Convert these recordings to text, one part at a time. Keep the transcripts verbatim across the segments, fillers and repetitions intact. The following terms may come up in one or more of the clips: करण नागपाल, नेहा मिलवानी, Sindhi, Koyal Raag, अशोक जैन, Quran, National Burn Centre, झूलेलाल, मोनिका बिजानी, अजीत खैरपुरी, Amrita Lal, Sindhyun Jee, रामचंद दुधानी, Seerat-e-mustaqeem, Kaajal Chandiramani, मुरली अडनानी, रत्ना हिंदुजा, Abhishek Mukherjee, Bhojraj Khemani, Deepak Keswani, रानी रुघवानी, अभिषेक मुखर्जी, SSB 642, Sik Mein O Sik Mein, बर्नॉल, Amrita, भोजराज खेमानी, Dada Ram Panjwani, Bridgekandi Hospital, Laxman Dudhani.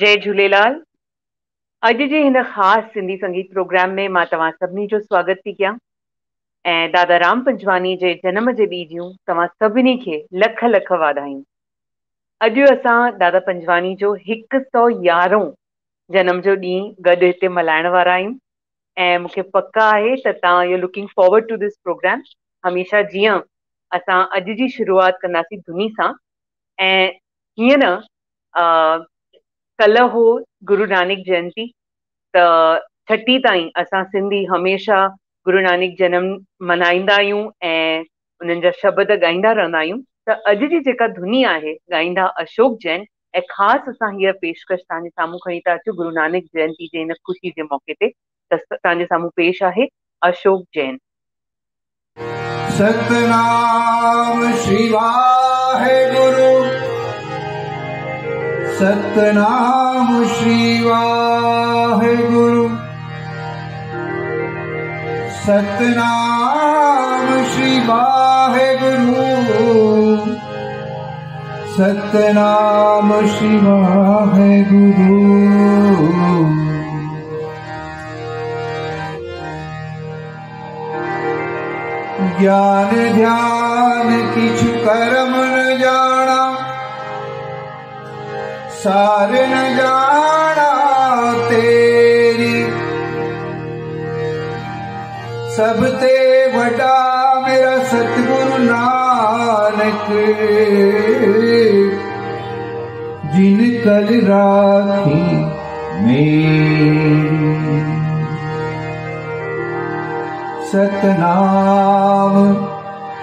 जय झूलेलाल। अज के इन खास सिंधी संगीत प्रोग्राम में मां तवा सबनी जो स्वागत थी क्या। दादा राम पंजवानी के जन्म के डी जूं तवा सबनी के लख लख वाधायूं। अज असां दादा पंजवानी जो एक सौ यारहों जन्म जो डी गड इतने मल्हाइण वारा आहियूं। ए मुखे पक्का है त तव्हां you looking forward to this programme. हमेशा जियां असां अज की शुरुआत कंदासीं धुनी सां ऐं हीअं न कल हो गुरु नानक जयंती त छठी ताईं असां सिंधी हमेशा गुरु नानक जनम मल्हाईंदा आहियूं ऐं उन्हनि जा शब्द ॻाईंदा रहंदा आहियूं। त अॼु जी जेका धुनी आहे ॻाईंदा अशोक जैन ऐं ख़ासि असां हीअ पेशकश तव्हांजे साम्हूं खणी था अचूं गुरु नानक जयंती जे इन ख़ुशी जे मौक़े ते। त तव्हांजे साम्हूं पेश आहे अशोक जैन। सतनाम श्री वाहेगुरु, सतनाम श्री वाहेगुरु, सतनाम श्री वाहेगुरु, सतनाम श्री वाहेगुरु। ज्ञान ध्यान किछु कर्म न जाना, सार न जाना तेरी, सब ते वडा मेरा सतगुरु नानक, जिन कल राखी मेरी। सतनाम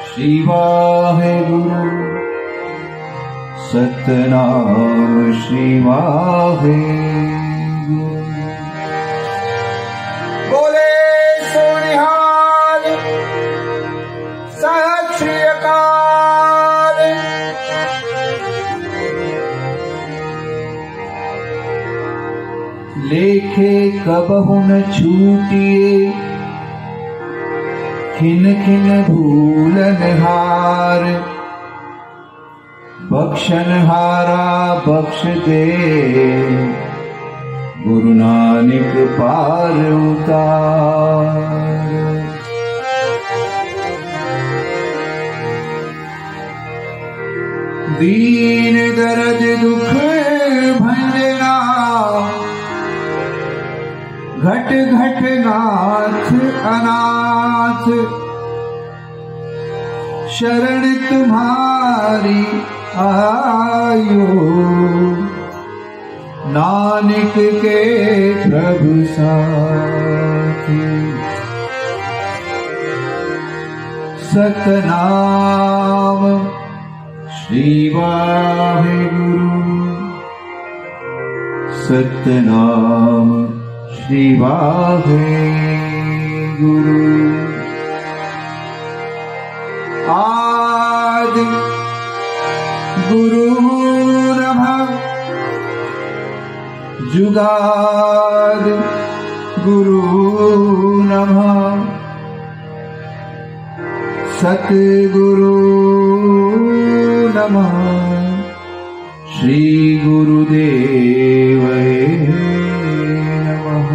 श्री वाहेगुरु, सतनाम श्री वाहेगुरु। बोले सोनिहाल सत श्री अकाल, लेखे कबहु न छूटिए, खिन खिन भूलन हार, बख्शन हारा बख्श दे, गुरु नानक पार उतार। दीन दर्द दुख भंजना, घट घट नाथ अनाथ, शरण तुम्हारी आयो, नानक के प्रभु साथी। सतनाम श्री वाहेगुरु, सतनाम श्री वाहेगुरु। आदि गुरु नमः, जुगाद गुरु नमः, सतगुरु नमः, श्री गुरुदेव नमः।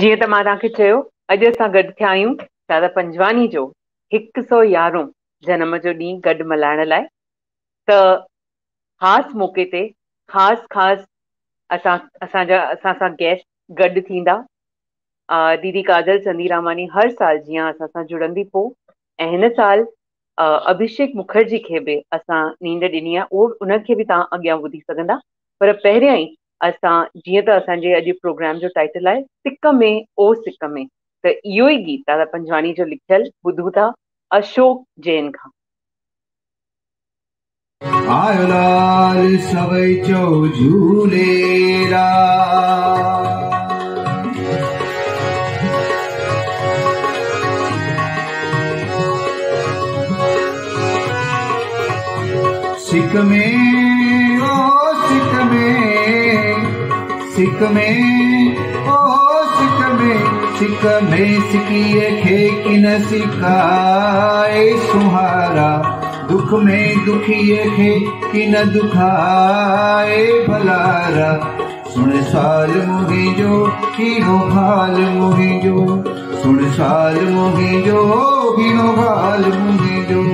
जीअं त मां तव्हांखे चयो अॼु असां गॾु थिया आहियूं दादा पंजवानी जो हिकु सौ यारहों जनम जो ॾींहुं गॾु मल्हाइण लाइ। त ख़ासि मौक़े ते ख़ासि ख़ासि असां असांजा असां सां गेस्ट गॾु थींदा। दीदी काजल चंदीरामानी हर साल जीअं असां सां जुड़ंदी पोइ ऐं हिन साल अभिषेक मुखर्जी खे बि असां नींड ॾिनी आहे, उहो उनखे बि तव्हां अॻियां ॿुधी सघंदा। पर पहिरियां ई असां जीअं त असांजे अॼु प्रोग्राम जो टाइटल आहे सिक में ओ सिक में, त इहो ई गीत दादा पंजवानी जो लिखियल ॿुधूं था अशोक जैन खां। आयो लाल सवई चो झूलेरा, सिक में ओ सिक में सिक में ओ सिक में, सिक में सिकिए खे न सिकाए सुहारा, दुख में दुखिए खे कि न दुखाए भलारा। सुन साल मुहिंजो कीनो हाल मुहिंजो, सुन साल मुहिंजो कीनो हाल मुहिंजो।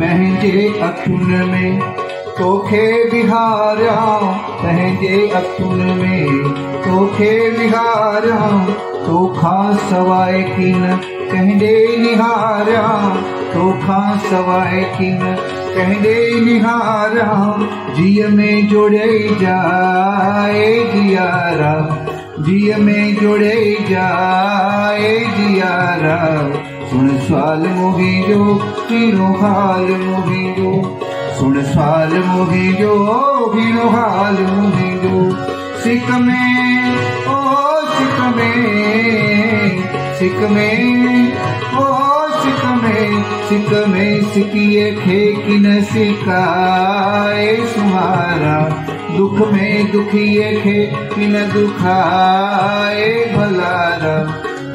महंजे अखुन में तोखे बिहारा, पहजे अखुन में तोखे बिहारा, तोखा सवाए किन कहदे निहारा, तोखा सवाए किन कहदे निहारा। जिय में जोड़े जाए जियारा, जिय में जोड़े जाए जियारा। सुन साल मुहिंजो कीनो हाल मुहिंजो, सुन साल मुहिंजो हीरो हाल मुहिंजो। सिक में ओ सिक में, सिक में ओ सिक में, सिक में सिकिए खे कि न सिकाए सुहारा, दुख में दुखिए खे कि न दुखाए भलारा।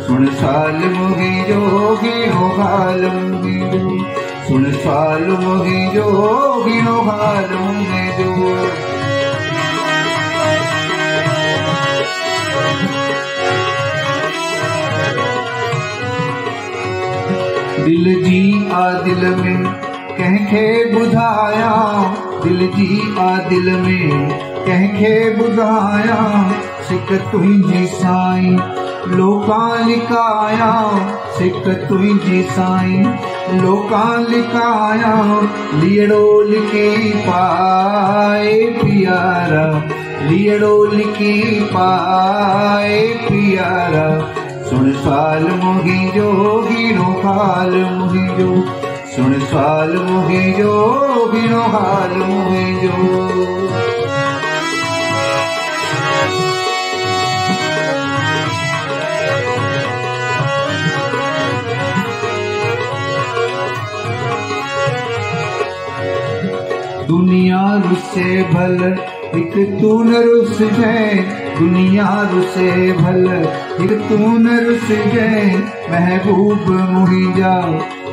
सुन साल मुहिंजो हीरो हाल मुहिंजो, सुन साल मुहिंजो हीरो हाल मुहिंजो। दिल जी आ दिल में कहके बुधाया, दिल जी आ दिल में कहके बुधाया। सिक तुहिंजी साईं लोका लिकाया, सिक तुहिंजी साईं लोका लिकाया। लियड़ो लिकी पाए प्यारा, लियड़ो लिकी पाए प्यारा। सुन साल मुहिंजो हीरो हाल मुहिंजो, सुन साल मुहिंजो हीरो हाल मुहिंजो। दुनिया रुसे भल एक तू न रुस गए, दुनिया रुसे भल एक तू न रुस गए। महबूब मुहिंजा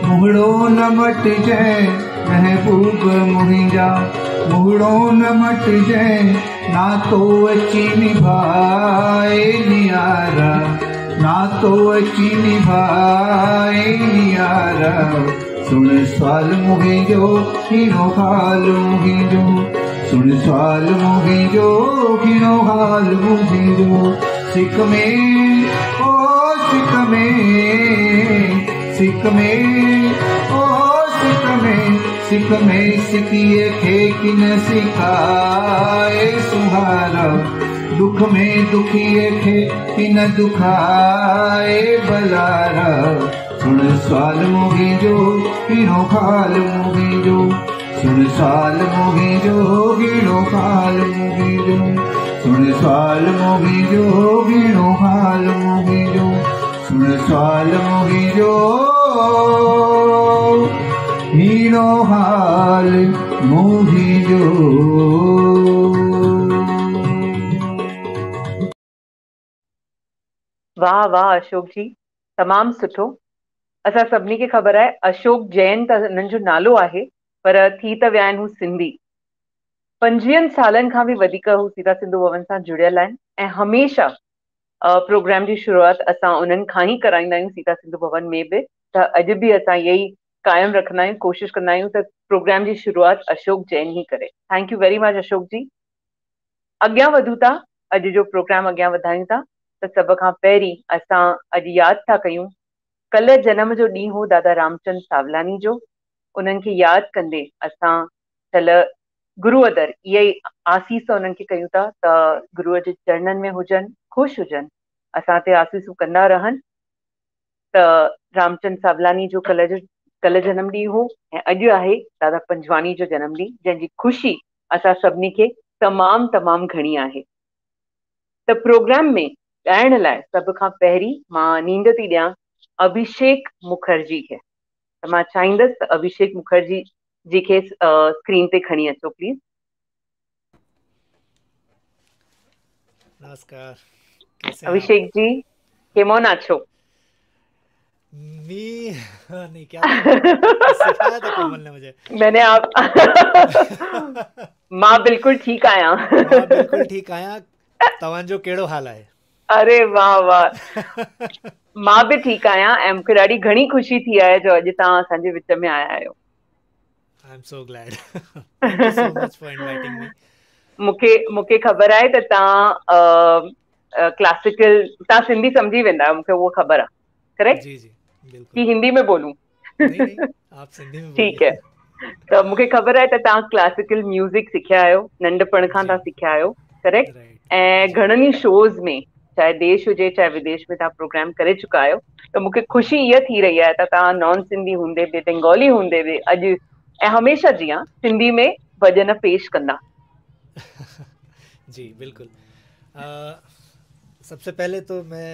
मुहड़ो न मट जाए, महबूब मुहिंजा मुहड़ो न मट जाए। ना तो अची निभाए नियारा, ना तो अची निभाए नियारा। सुन साल मुहिंजो हीरो हाल मुहिंजो, सुन साल मुहिंजो हीरो हाल मुहिंजो। सिक में ओ सिक में, सिक में ओ सिक में, सिक में सिकिए खे कि न सिकाए सुहारा, दुख में दुखिए खे कि न दुखाए भलारा। सुन साल मुहिंजो हीरो हाल मुहिंजो, सुन साल मुहिंजो हीरो हाल मुहिंजो, सुन साल मुहिंजो हीरो हाल मुहिंजो, सुन साल मुहिंजो हीरो हाल मुहिंजो। वाह वाह अशोक जी, तमाम सुठो। असां सभिनी खे ख़बर आहे अशोक जैन त इन्हनि जो नालो आहे, पर थी त विया आहिनि हू सिंधी। पंजवीहनि सालनि खां बि वधीक हू सीता सिंधु भवन सां जुड़ियल आहिनि ऐं हमेशा प्रोग्राम जी शुरूआति असां उन्हनि खां ई कराईंदा आहियूं सीता सिंधु भवन में बि। त अॼु बि असां इहे ई क़ाइमु रखंदा आहियूं, कोशिशि कंदा आहियूं त प्रोग्राम जी शुरूआति अशोक जैन ई करे। Thank you very much Ashok ji. अॻियां वधूं था, अॼु जो प्रोग्राम अॻियां वधायूं था। त सभ खां पहिरीं असां अॼु यादि था कयूं, कल्ह जनम जो ॾींहुं हो दादा रामचंद सावलानी जो। उन्हनि खे यादि कंदे असां चल गुरूअदर इहे आसीस उन्हनि खे कयूं था त गुरूअ जे चरणनि में हुजनि, ख़ुशि हुजनि, असां ते आसीसूं कंदा रहनि। त रामचंद सावलानी जो कल्ह जो कल्ह जनम ॾींहुं हो ऐं अॼु आहे दादा पंजवानी जो जनम ॾींहुं, जंहिंजी ख़ुशी असां सभिनी खे तमाम तमाम घणिया है। त प्रोग्राम में ॻाइण लाइ सभ खां पहिरीं मां नींड थी ॾियां अभिषेक मुखर्जी खे। त मां चाहींदसि त अभिषेक मुखर्जी जी खे स्क्रीन ते खणी अचो प्लीज। नमस्कार, कैसे अभिषेक जी? केमोन आछो? मी नहीं क्या सिखाया था कोमल ने मुझे, मैंने आप मां बिल्कुल ठीक आया। मां बिल्कुल ठीक आया, तवंजो केड़ो हाल है? अरे वाह वाह, मां भी ठीक आया ऐं मूंखे ॾाढी घणी खुशी थी आहे जो अॼु तव्हां असांजे विच में आया आहियो। I am so glad, thank you so much for inviting me. मुखे मुखे खबर आहे त तव्हां क्लासिकल, तव्हां सिंधी समझी वेंदा आहियो, मूंखे उहो खबर आहे, करेक्ट? जी जी बिल्कुल। कि हिंदी में बोलूं? नहीं नहीं, आप सिंधी में बोलिए। ठीक है, तो मुझे खबर है त तव्हां क्लासिकल म्यूजिक सिखिया आहियो, नंढपण खां तव्हां सिखिया आहियो, करेक्ट? ऐं घणनि शोज़ में, चाहे देश हुजे चाहे विदेश में, तव्हां प्रोग्राम करे चुका आहियो। तो मूंखे खुशी इहा थी रही आहे त तव्हां नॉन सिंधी हूंदे बि, बंगाली हूंदे बि अॼु ऐं हमेशा जीअं सिंधी में भजन पेश कंदा। जी बिल्कुल। सबसे पहले तो मैं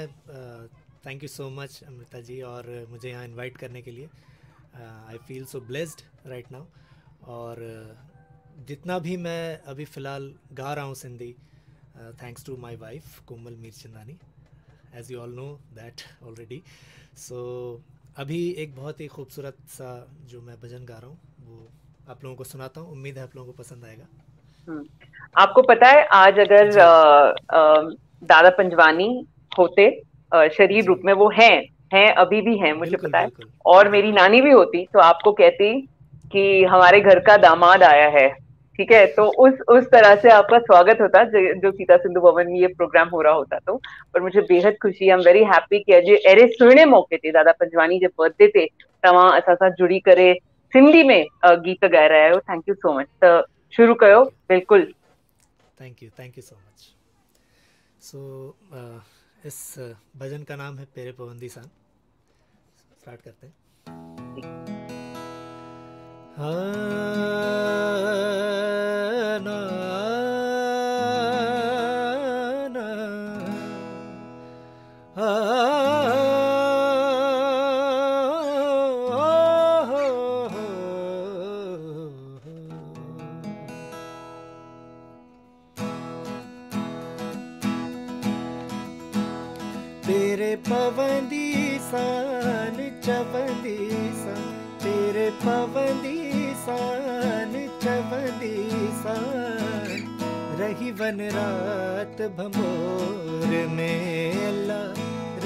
thank you so much Amrita ji, और मुझे यहाँ इनवाइट करने के लिए। I feel so blessed right now. और uh, जितना भी मैं अभी फ़िलहाल गा रहा हूँ Sindhi, thanks to my wife Komal Mirchandani, as you all know that already. So अभी एक बहुत ही खूबसूरत सा जो मैं भजन गा रहा हूँ वो आप लोगों को सुनाता हूँ, उम्मीद है आप लोगों को पसंद आएगा। आपको पता है आज अगर आ, आ, दादा पंजवानी होते शरीर रूप में, वो हैं हैं अभी भी हैं, मुझे पता है, और मेरी नानी भी होती तो आपको कहती कि हमारे घर का दामाद आया है, ठीक है? तो उस उस तरह से आपका स्वागत होता जो सीता सिंधु भवन में ये प्रोग्राम हो रहा होता। तो पर मुझे बेहद खुशी, आई एम वेरी हैप्पी कि अॼु अहिड़े सुहिणे मौके ते, दादा पंजवानी जे बर्थडे ते तव्हां असां सां जुड़ी करे सिंधी में गीत ॻाए रहिया आहियो। Thank you so much. त शुरू कयो बिल्कुलु। Thank you, thank you so much. So इस भजन का नाम है पेरे पवंदी सान। स्टार्ट करते हैं। हाँ ना ना हाँ पवंदी सान चवंदी सान तेरे पवंदी सान चवंदी सान रही वन रात भंबोर में अल्लाह,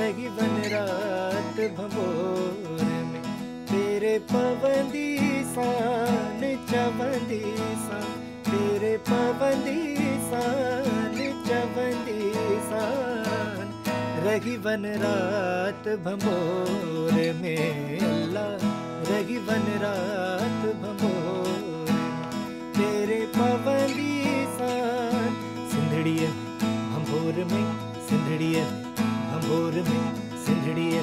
रही वन रात भंबोर में। तेरे पवंदी सान चवंदी सान तेरे पवंदी सान चवंदी सान रही वन रात भंबोर में अल्लाह, रही वन रात भंबोर तेरे पवंदी सान। सिंधड़ीअ भंबोर में, सिंधड़ीअ भंबोर में, सिंधड़ीअ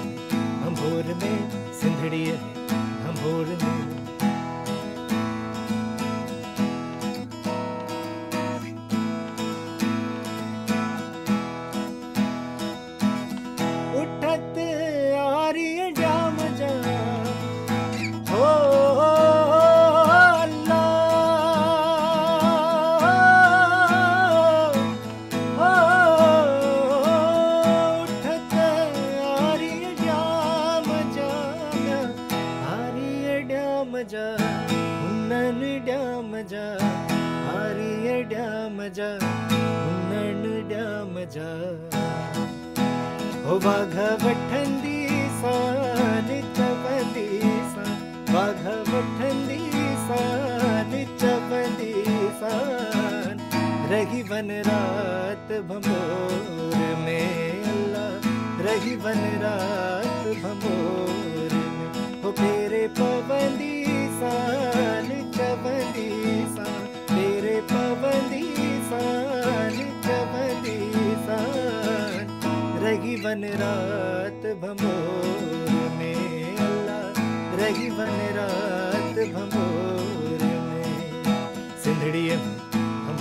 भंबोर में, सिंधड़ीअ भंबोर में। सिंधड़ीअ में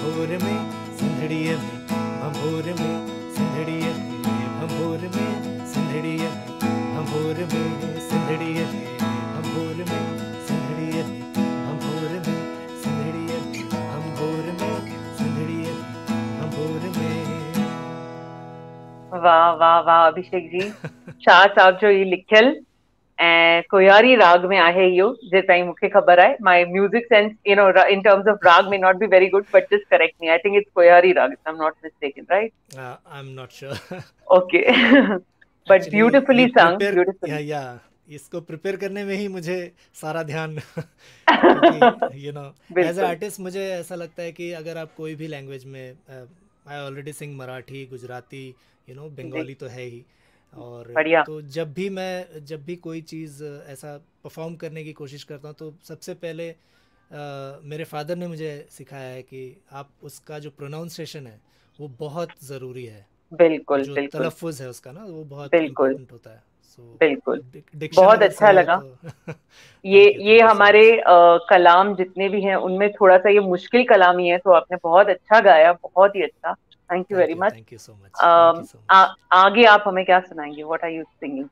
भंभोर में सिंधड़िया में भंभोर में सिंधड़िया में भंभोर में सिंधड़िया में भंभोर में सिंधड़िया में भंभोर में सिंधड़िया में भंभोर में सिंधड़िया में भंभोर में सिंधड़िया में भंभोर में। वाह वाह वाह अभिषेक जी, शाह साहब जो ये लिखियल ऐं कोयारी राग में आहे इहो, जे ताईं मूंखे ख़बर आहे। My music sense you know in terms of राग may not be very good, but just correct me, I think it's Koyari राग, I am not mistaken, right? I am not sure, okay, but beautifully sung, beautiful. Yeah yeah, इसको prepare करने में ही मुझे सारा ध्यान, you know as a artist मुझे ऐसा लगता है कि अगर आप कोई भी लैंग्वेज में, I already sing Marathi, Gujarati, you know Bengali तो है ही, और तो जब भी मैं जब भी कोई चीज़ ऐसा परफॉर्म करने की कोशिश करता हूँ तो सबसे पहले आ, मेरे फादर ने मुझे सिखाया है कि आप उसका जो प्रोनाउंसिएशन है वो बहुत ज़रूरी है, बिल्कुल, जो तलफ़ुज़ है उसका ना वो बहुत इम्पोर्टेंट होता है। बिल्कुल, बहुत अच्छा लगा। तो, ये ये हमारे आ, कलाम जितने भी हैं उनमें थोड़ा सा ये मुश्किल कलाम ही है, तो आपने बहुत अच्छा गाया, बहुत ही अच्छा, thank you very much, thank you so much. आगे आप हमें क्या सुनाएंगे, what are you singing?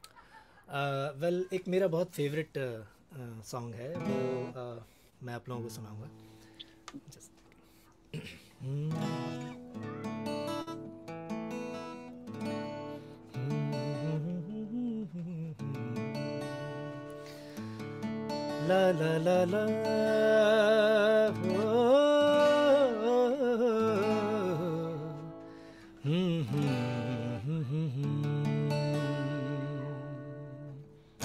Well, एक मेरा बहुत फेवरेट सॉन्ग uh, है वो uh, मैं आप लोगों को सुनाऊंगा। Just... la la la la hmm hmm hmm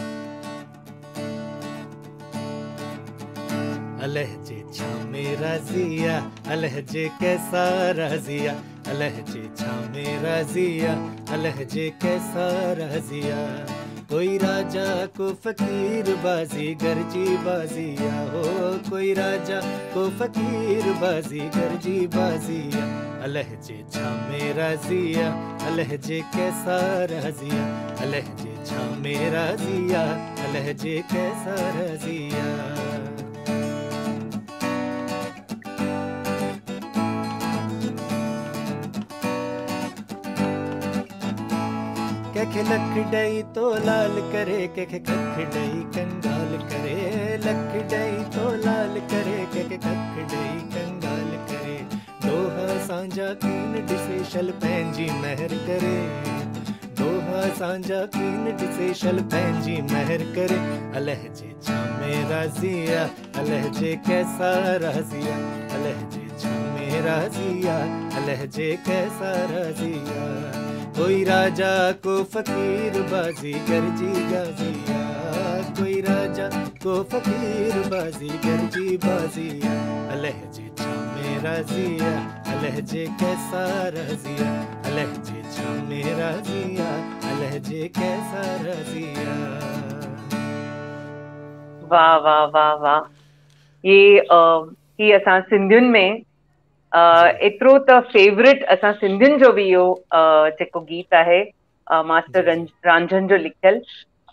alehje chame raziya alehje kaisa raziya alehje chame raziya alehje kaisa raziya कोई राजा को फकीर बाजी गर्जी बाजिया हो, कोई राजा को फकीर बाजी गर्जी बाजिया, अलहजे छामे राजिया अलहजे कैसा राजिया, अलहजे छामे राजिया अलहजे कैसा राजिया। के लखडई तो लाल करे के खखडई कंगाल करे, लखडई तो लाल करे के खखडई कंगाल करे, दोहा सांझा कीन डिसेशल पैंजी महर करे, दोहा सांझा कीन डिसेशल पैंजी महर करे, अलहजे छामे राजिया अलहजे कैसा राजिया, अलहजे छामे राजिया अलहजे कैसा राजिया, कोई राजा को फकीर बाजी गर्जी गाजिया, कोई राजा को फकीर बाजी गर्जी बाजिया, अलहजे छामे राजिया अलहजे कैसा राजिया, अलहजे छामे राजिया अलहजे कैसा राजिया। वाह वाह वाह वाह, ये आ, ही असां सिंधियुनि में एतिरो uh, त फेवरेट असां सिंधियुनि जो भी इहो जेको uh, गीत आहे uh, मास्टर रंजन जो लिखियल,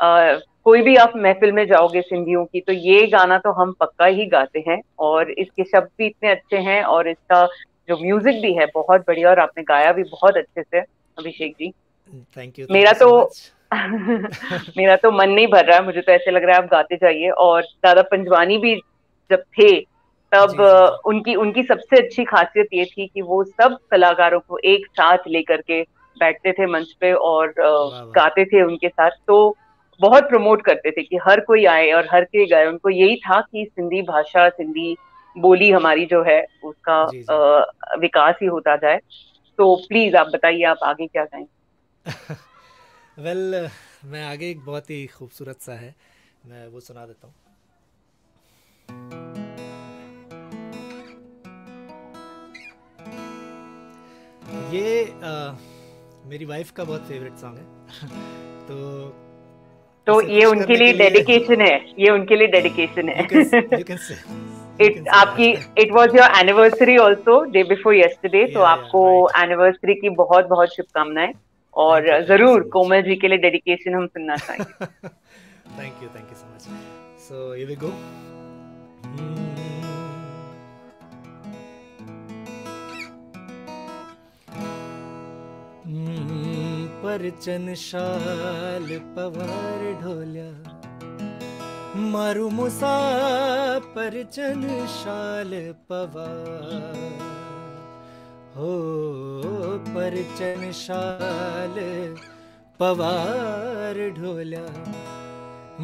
uh, कोई भी आप महफिल में जाओगे सिंधियों की तो ये गाना तो हम पक्का ही गाते हैं, और इसके शब्द भी इतने अच्छे हैं और इसका जो म्यूजिक भी है बहुत बढ़िया, और आपने गाया भी बहुत अच्छे से अभिषेक जी, थैंक यू। मेरा तो मेरा तो मन नहीं भर रहा है, मुझे तो ऐसे लग रहा है आप गाते जाइए। और दादा पंजवानी भी जब थे तब उनकी उनकी सबसे अच्छी खासियत ये थी कि वो सब कलाकारों को एक साथ लेकर के बैठते थे मंच पे और गाते थे उनके साथ, तो बहुत प्रमोट करते थे कि हर कोई आए और हर के गाए। उनको यही था कि सिंधी भाषा, सिंधी बोली हमारी जो है उसका जी जी। आ, विकास ही होता जाए। तो प्लीज आप बताइए आप आगे क्या गाएंगे? वेल well, मैं आगे एक बहुत ही खूबसूरत सा है, मैं वो सुना देता हूँ। ये आ, मेरी वाइफ का बहुत फेवरेट सॉन्ग है तो तो ये उनके लिए डेडिकेशन है, ये उनके लिए डेडिकेशन है। इट आपकी it was your anniversary also day before yesterday, तो आपको एनिवर्सरी की बहुत बहुत शुभकामनाएं, और जरूर कोमल जी के लिए डेडिकेशन हम सुनना चाहेंगे। Thank you, thank you so much. So here we go. परचन शाल पवार ढोल्या मारू मुसा परचन शाल पवार हो परचन शाल पवार ढोल्या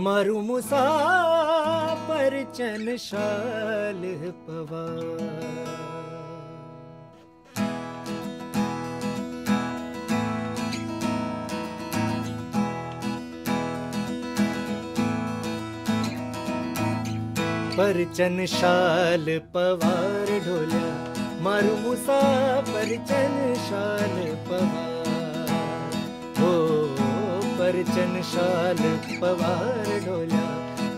मारू मुसा परचन शाल पवार। परचन शाल पवार ढोल्या मारू मुसा परचन शाल पवार हो परचन शाल पवार ढोल्या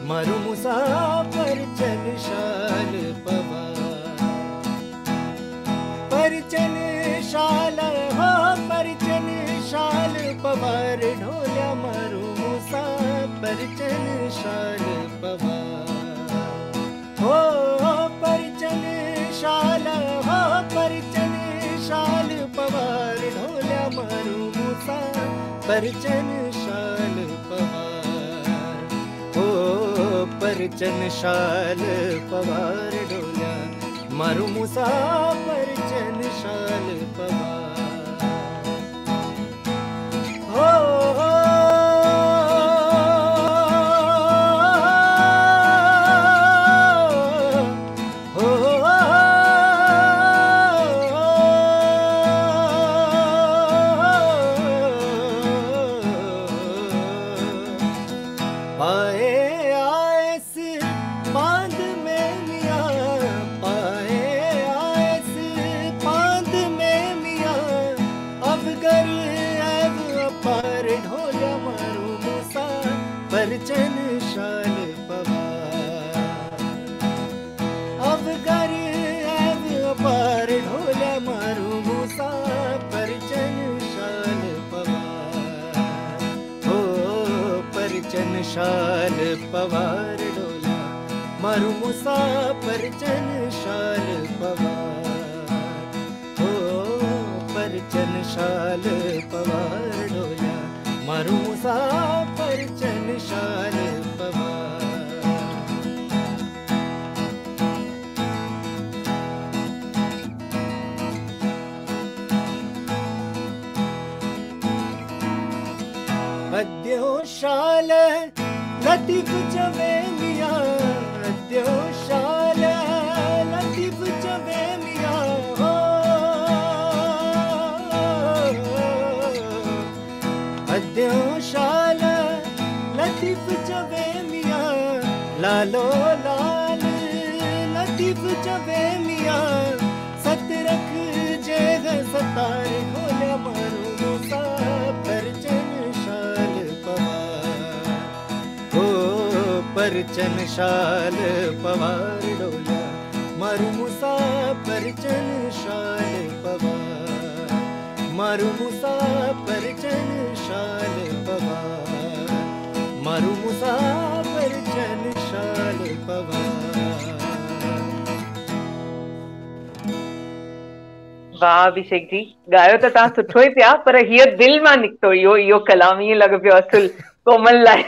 मारू मुसा परचन शाल पवार। परचन शाल हो परचन शाल पवार ढोल्या मारू मुसा परचन शाल पवार हो परचन शाल हो परचन शाल पवार ढोल्या मारू मुसा परचन शाल पवार हो परचन शाल पवार ढोल्या मारू मुसा परचन शाल पवार हो। शाल पवार डोला मारू मुसा परचन शाल पवार हो परचन शाल पवार डोला मारू मुसा परचन शाल पवार। अद्यो शाल लतीफ चवेलिया अद्यो शाल लतीफ चवेलिया हो अद्यो शाल लतीफ चवेलिया लालो लाल लतीफ चवेलिया सत रख जग सतार ढोल्या मारू मुसा परचन शाल पवार हो परचन शाल पवार डोला मारू मुसा परचन शाल पवार मारू मुसा परचन शाल पवार मारू मुसा परचन शाल पवार। वाह अभिषेक जी, गायो तो तव्हां सुठो ई पिया, पर हीअ दिलि मां निकितो इहो इहो कलाम, ईअं लॻो पियो असुल कोमल लाइ।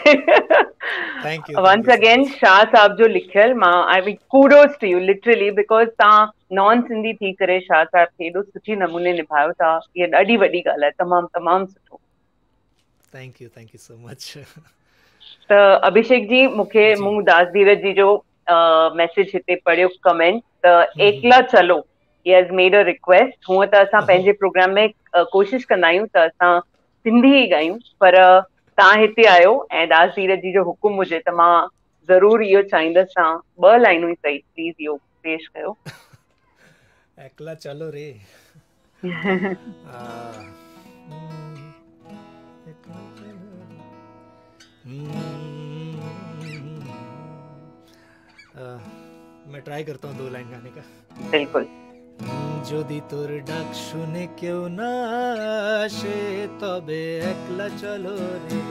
Thank you once again Shah साहब जो लिखियल, मां I mean kudos to you literally, because तव्हां नॉन सिंधी थी करे शाह साहब खे एॾो सुठी नमूने निभायो था, इहा ॾाढी वॾी ॻाल्हि आहे, तमामु तमामु सुठो। Thank you thank you so much. त अभिषेक जी, मूंखे मूं दास धीरज जी जो मैसेज हिते पढ़ियो कमेंट, त एकला चलो he has made a request. हुआ त असां पंहिंजे प्रोग्राम में कोशिश कंदा आहियूं त असां सिंधी ई ॻायूं, पर तव्हां हिते आयो ऐं दास धीरज जी जो हुकुम हुजे त मां ज़रूरु इहो चाहींदसि तव्हां ॿ लाइनूं ई सही प्लीज़ इहो पेश कयो। एकला चलो रे मैं ट्राई करता हूँ दो लाइन गाने का। बिल्कुल। যদি তোর ডাক শুনে কেউ না আসে তবে একলা চলো রে,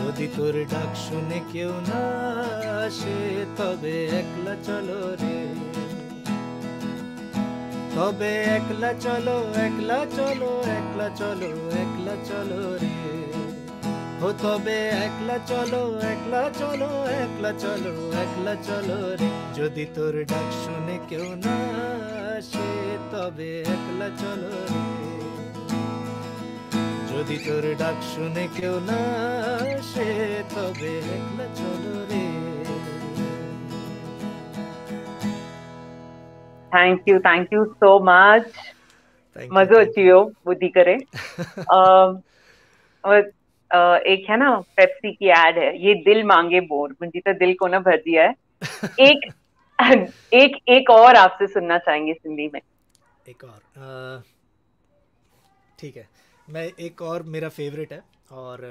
যদি তোর ডাক শুনে কেউ না আসে তবে একলা চলো রে, तबे एकला चलो एकला चलो एकला चलो एकला चलो रे हो तबे एकला चलो एकला चलो एकला चलो एकला चलो रे जदि तोर डाक शुने केउ ना आसे तबे एकला चलो रे जदि तोर डाक शुने केउ ना आसे तबे एकला चलो रे। Thank you thank you so much. मजो अचियो बुद्धि करे। एक है ना पेप्सी की एड है, ये दिल मांगे बोर, मुझे तो दिल को ना भर दिया है। एक एक एक और आपसे सुनना चाहेंगे सिंधी में एक और। ठीक है, मैं एक और मेरा फेवरेट है और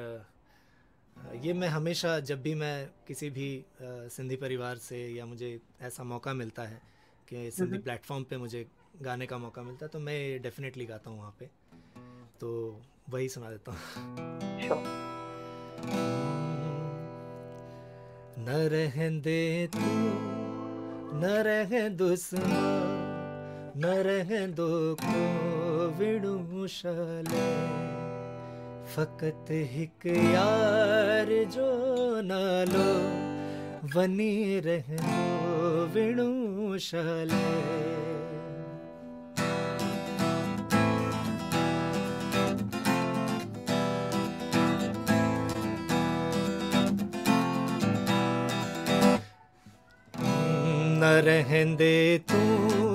ये मैं हमेशा जब भी मैं किसी भी सिंधी परिवार से या मुझे ऐसा मौका मिलता है कि सिंधी प्लेटफॉर्म पे मुझे गाने का मौका मिलता है तो मैं डेफिनेटली गाता हूँ वहाँ पे, तो वही सुना देता हूँ। न रहन दे तू न रहन दुश्मन न रहन दो को विडू शाले फकत हिक यार जो नालो वनी रहन विणु शाले। न रहन दे तू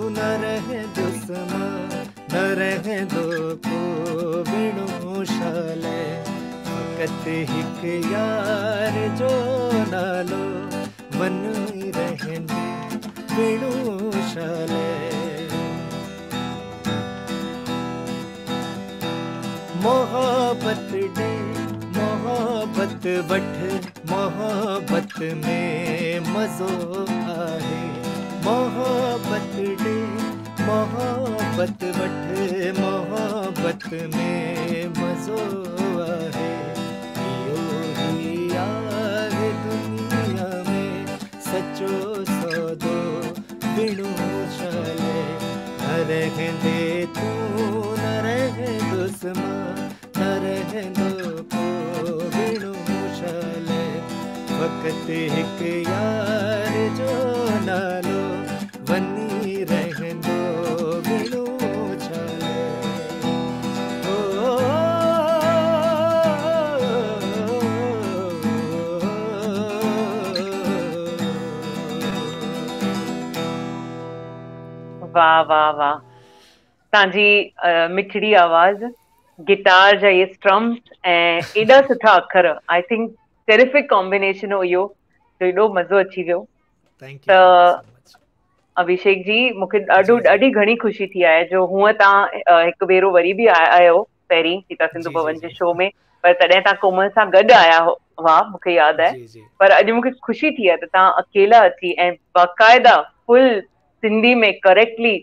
न रहन दुश्मन न रहन दो को विणु शाले फकत हिक यार जो नालो बन रहन दे विणु शाले। मोहब्बत डे मोहब्बत बट मोहब्बत में मज़ो आए मोहब्बत डे मोहब्बत बट मोहब्बत में मज़ो आए यो ही यार दुनिया में सचो सौदो बिनु चले न रहने तू न रहने दुश्मन न रहने को बिनु चले वक्त एक यार जो नालो बनी रहने बिनु चले। ओ वाह वाह वाह, तांजी मिठड़ी आवाज, गिटार जा ये स्ट्रम्स ऐं एॾा सुठा अखर, आई थिंक टेरिफिक कॉम्बिनेशन हो इहो, तो एॾो मज़ो अची वियो। त अभिषेक जी मूंखे ॾाढो ॾाढी घणी ख़ुशी थी आहे जो हूअं तव्हां हिकु भेरो वरी बि आयो पहिरीं सीता सिंधु भवन जे शो में, पर तॾहिं तव्हां कोमल सां गॾु आया हुआ मूंखे यादि आहे, पर अॼु मूंखे ख़ुशी थी आहे त तव्हां अकेला अची ऐं बाक़ाइदा फुल सिंधी में करेक्टली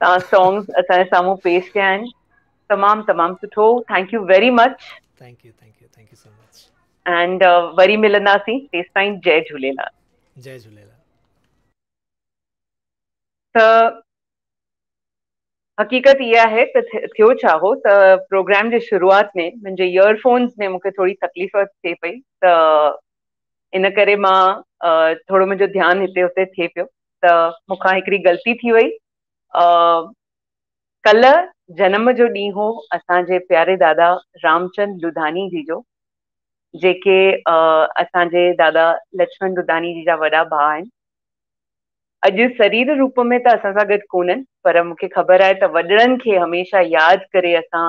तव्हां सॉन्ग्स असांजे साम्हूं पेश कया आहिनि। तमामु तमामु सुठो। Thank you very much. Thank you thank you thank you so much and वरी मिलंदासीं, तेसि ताईं जय झूलेलाल। जय झूलेलाल। त हक़ीक़त इहा आहे त थियो छा हो त प्रोग्राम जे शुरूआत में मुंहिंजे ईयरफोन्स में मूंखे थोरी तकलीफ़ थिए पई, त इन करे मां थोरो मुंहिंजो ध्यानु हिते हुते थिए पियो, त मूंखां हिकिड़ी ग़लती थी वई। कल जनम जो ॾींहुं हो असांजे प्यारे दादा रामचंद दुधानी जी जो, जेके असांजे दादा लक्ष्मण दुधानी जी जा वॾा भाउ आहिनि। अॼु शरीर रूप में त असां सां गॾु कोन्हनि, पर मूंखे ख़बर आहे त वॾड़नि खे हमेशा यादि करे असां